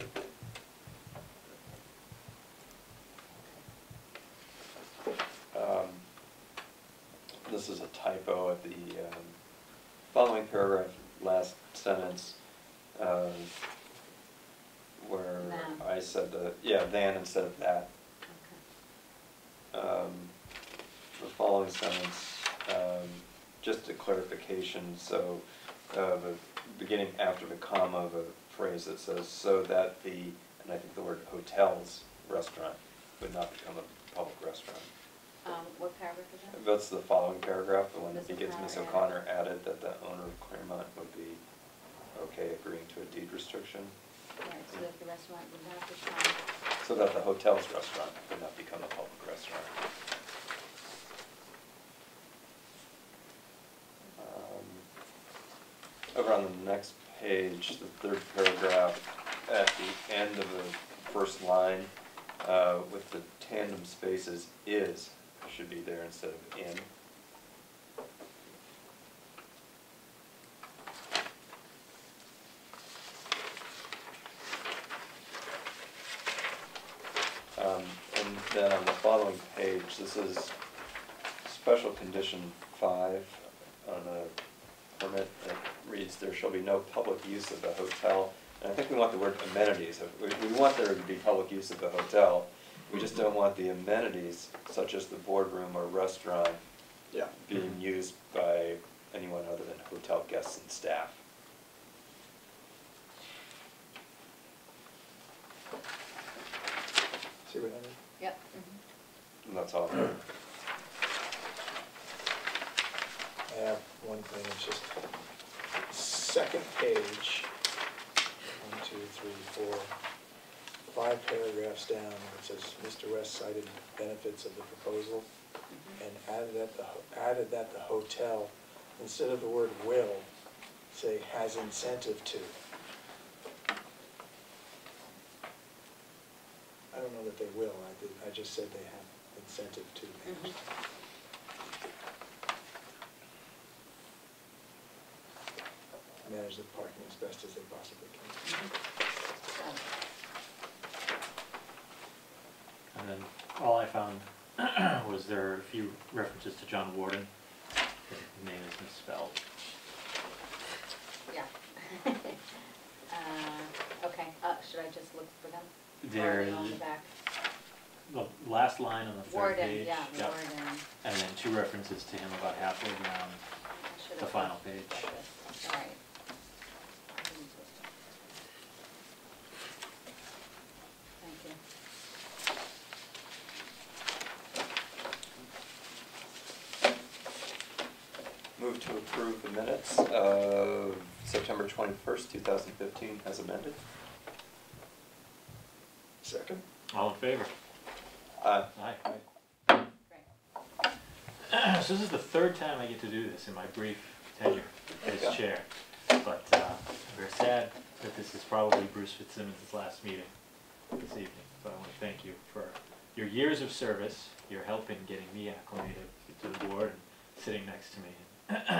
the sidewalk. Okay. Um, this is a typo at the um, following paragraph, last sentence. Uh, where them. I said the, yeah, than instead of that. Okay. Um, the following sentence, um, just a clarification, so uh, the beginning after the comma of a phrase that says, so that the, and I think the word hotels restaurant would not become a public restaurant. Um, what paragraph is that? That's the following paragraph, the one that begins, Miz O'Connor added that the owner of Claremont would be okay agreeing to a deed restriction. Right, so that the restaurant would not become so that the hotel's restaurant would not become a public restaurant. Um, over on the next page, the third paragraph, at the end of the first line, uh, with the tandem spaces, is should be there instead of in. Um, and then on the following page, this is special condition five on a permit that reads, there shall be no public use of the hotel. And I think we want the word amenities. We, we want there to be public use of the hotel. We just don't want the amenities, such as the boardroom or restaurant, yeah. being used by anyone other than hotel guests and staff. See what I mean? Yep. Mm-hmm. And that's all. I have one thing, it's just second page. One, two, three, four. Five paragraphs down, it says Mister West cited benefits of the proposal and added that the, added that the hotel, instead of the word will, say has incentive to. I don't know that they will. I, did, I just said they have incentive to. Mm-hmm. Manage the parking as best as they possibly can. Mm-hmm. And then all I found was there are a few references to John Warden. His name is misspelled. Yeah. uh, okay. Uh, should I just look for them? There is. On the back? The last line on the third Warden, page. Yeah, yep. Warden. And then two references to him about halfway down the final page. All right. To approve the minutes of September twenty-first, two thousand fifteen as amended. Second. All in favor? Aye. Aye. Aye. Great. So this is the third time I get to do this in my brief tenure as okay. chair, but uh, I'm very sad that this is probably Bruce Fitzsimmons' last meeting this evening. So I want to thank you for your years of service, your help in getting me acclimated to the board and sitting next to me.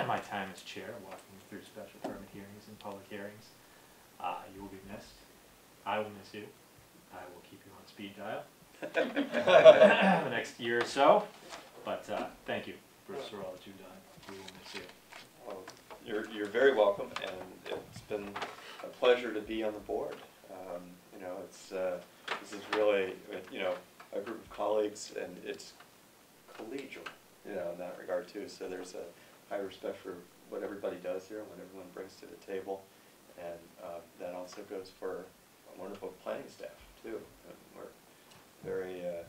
My time as chair, walking through special permit hearings and public hearings. Uh, you will be missed. I will miss you. I will keep you on speed dial the next year or so. But uh, thank you, Bruce, for all that you've done. We will miss you. Well, you're, you're very welcome, and it's been a pleasure to be on the board. Um, you know, it's uh, this is really, you know, a group of colleagues, and it's collegial, you know, in that regard too. So there's a high respect for what everybody does here and what everyone brings to the table, and uh, that also goes for a wonderful planning staff too. And we're very uh,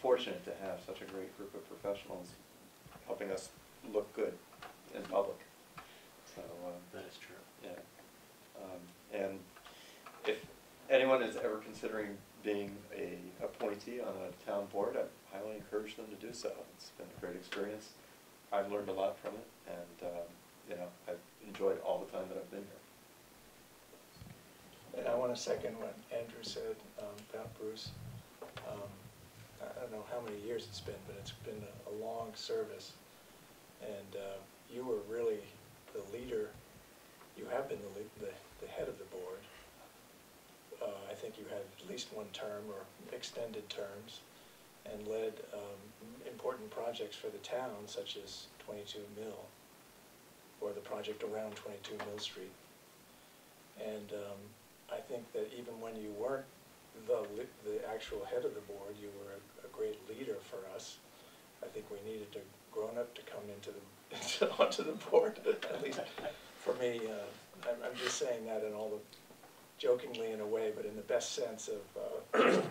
fortunate to have such a great group of professionals helping us look good in public. So um, that is true. Yeah. Um, and if anyone is ever considering being an appointee on a town board, I highly encourage them to do so. It's been a great experience. I've learned a lot from it, and um, you know, I've enjoyed all the time that I've been here. And I want to second what Andrew said um, about Bruce. Um, I don't know how many years it's been, but it's been a, a long service. And uh, you were really the leader. You have been the, lead, the, the head of the board. Uh, I think you had at least one term or extended terms, and led um, important projects for the town, such as twenty-two Mill, or the project around twenty-two Mill Street. And um, I think that even when you weren't the, the actual head of the board, you were a, a great leader for us. I think we needed a grown-up to come into the, onto the board, at least for me. Uh, I'm, I'm just saying that in all the, jokingly in a way, but in the best sense of uh,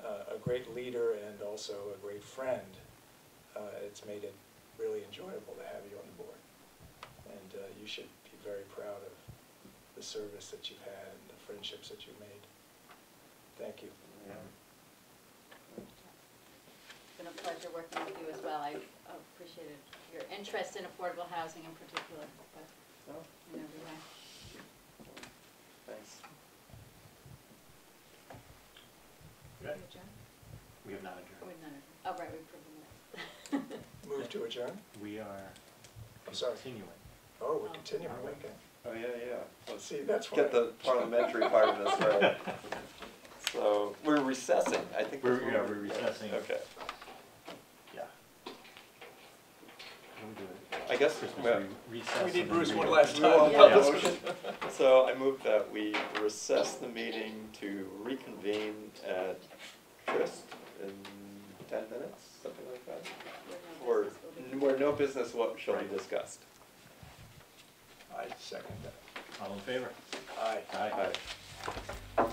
Uh, a great leader and also a great friend. Uh, it's made it really enjoyable to have you on the board. And uh, you should be very proud of the service that you've had and the friendships that you've made. Thank you. Yeah. appreciated your interest in affordable housing in particular, but oh. in every way. Thanks. Okay. We have not adjourned. We have not adjourned. Oh, right, we approved the minutes. Move to adjourn? We are I'm sorry. continuing. Oh, we're oh. continuing. Oh, okay. Oh, yeah, yeah. Let's see, that's get the parliamentary part of this right. So we're recessing. I think we're, yeah, we're recessing. Okay. Yeah. I guess we, we need Bruce one last time. Yeah. So I move that we recess the meeting to reconvene at Trist in ten minutes, something like that, or where no business shall be discussed. I second that. All in favor? Aye. Aye. Aye. Aye.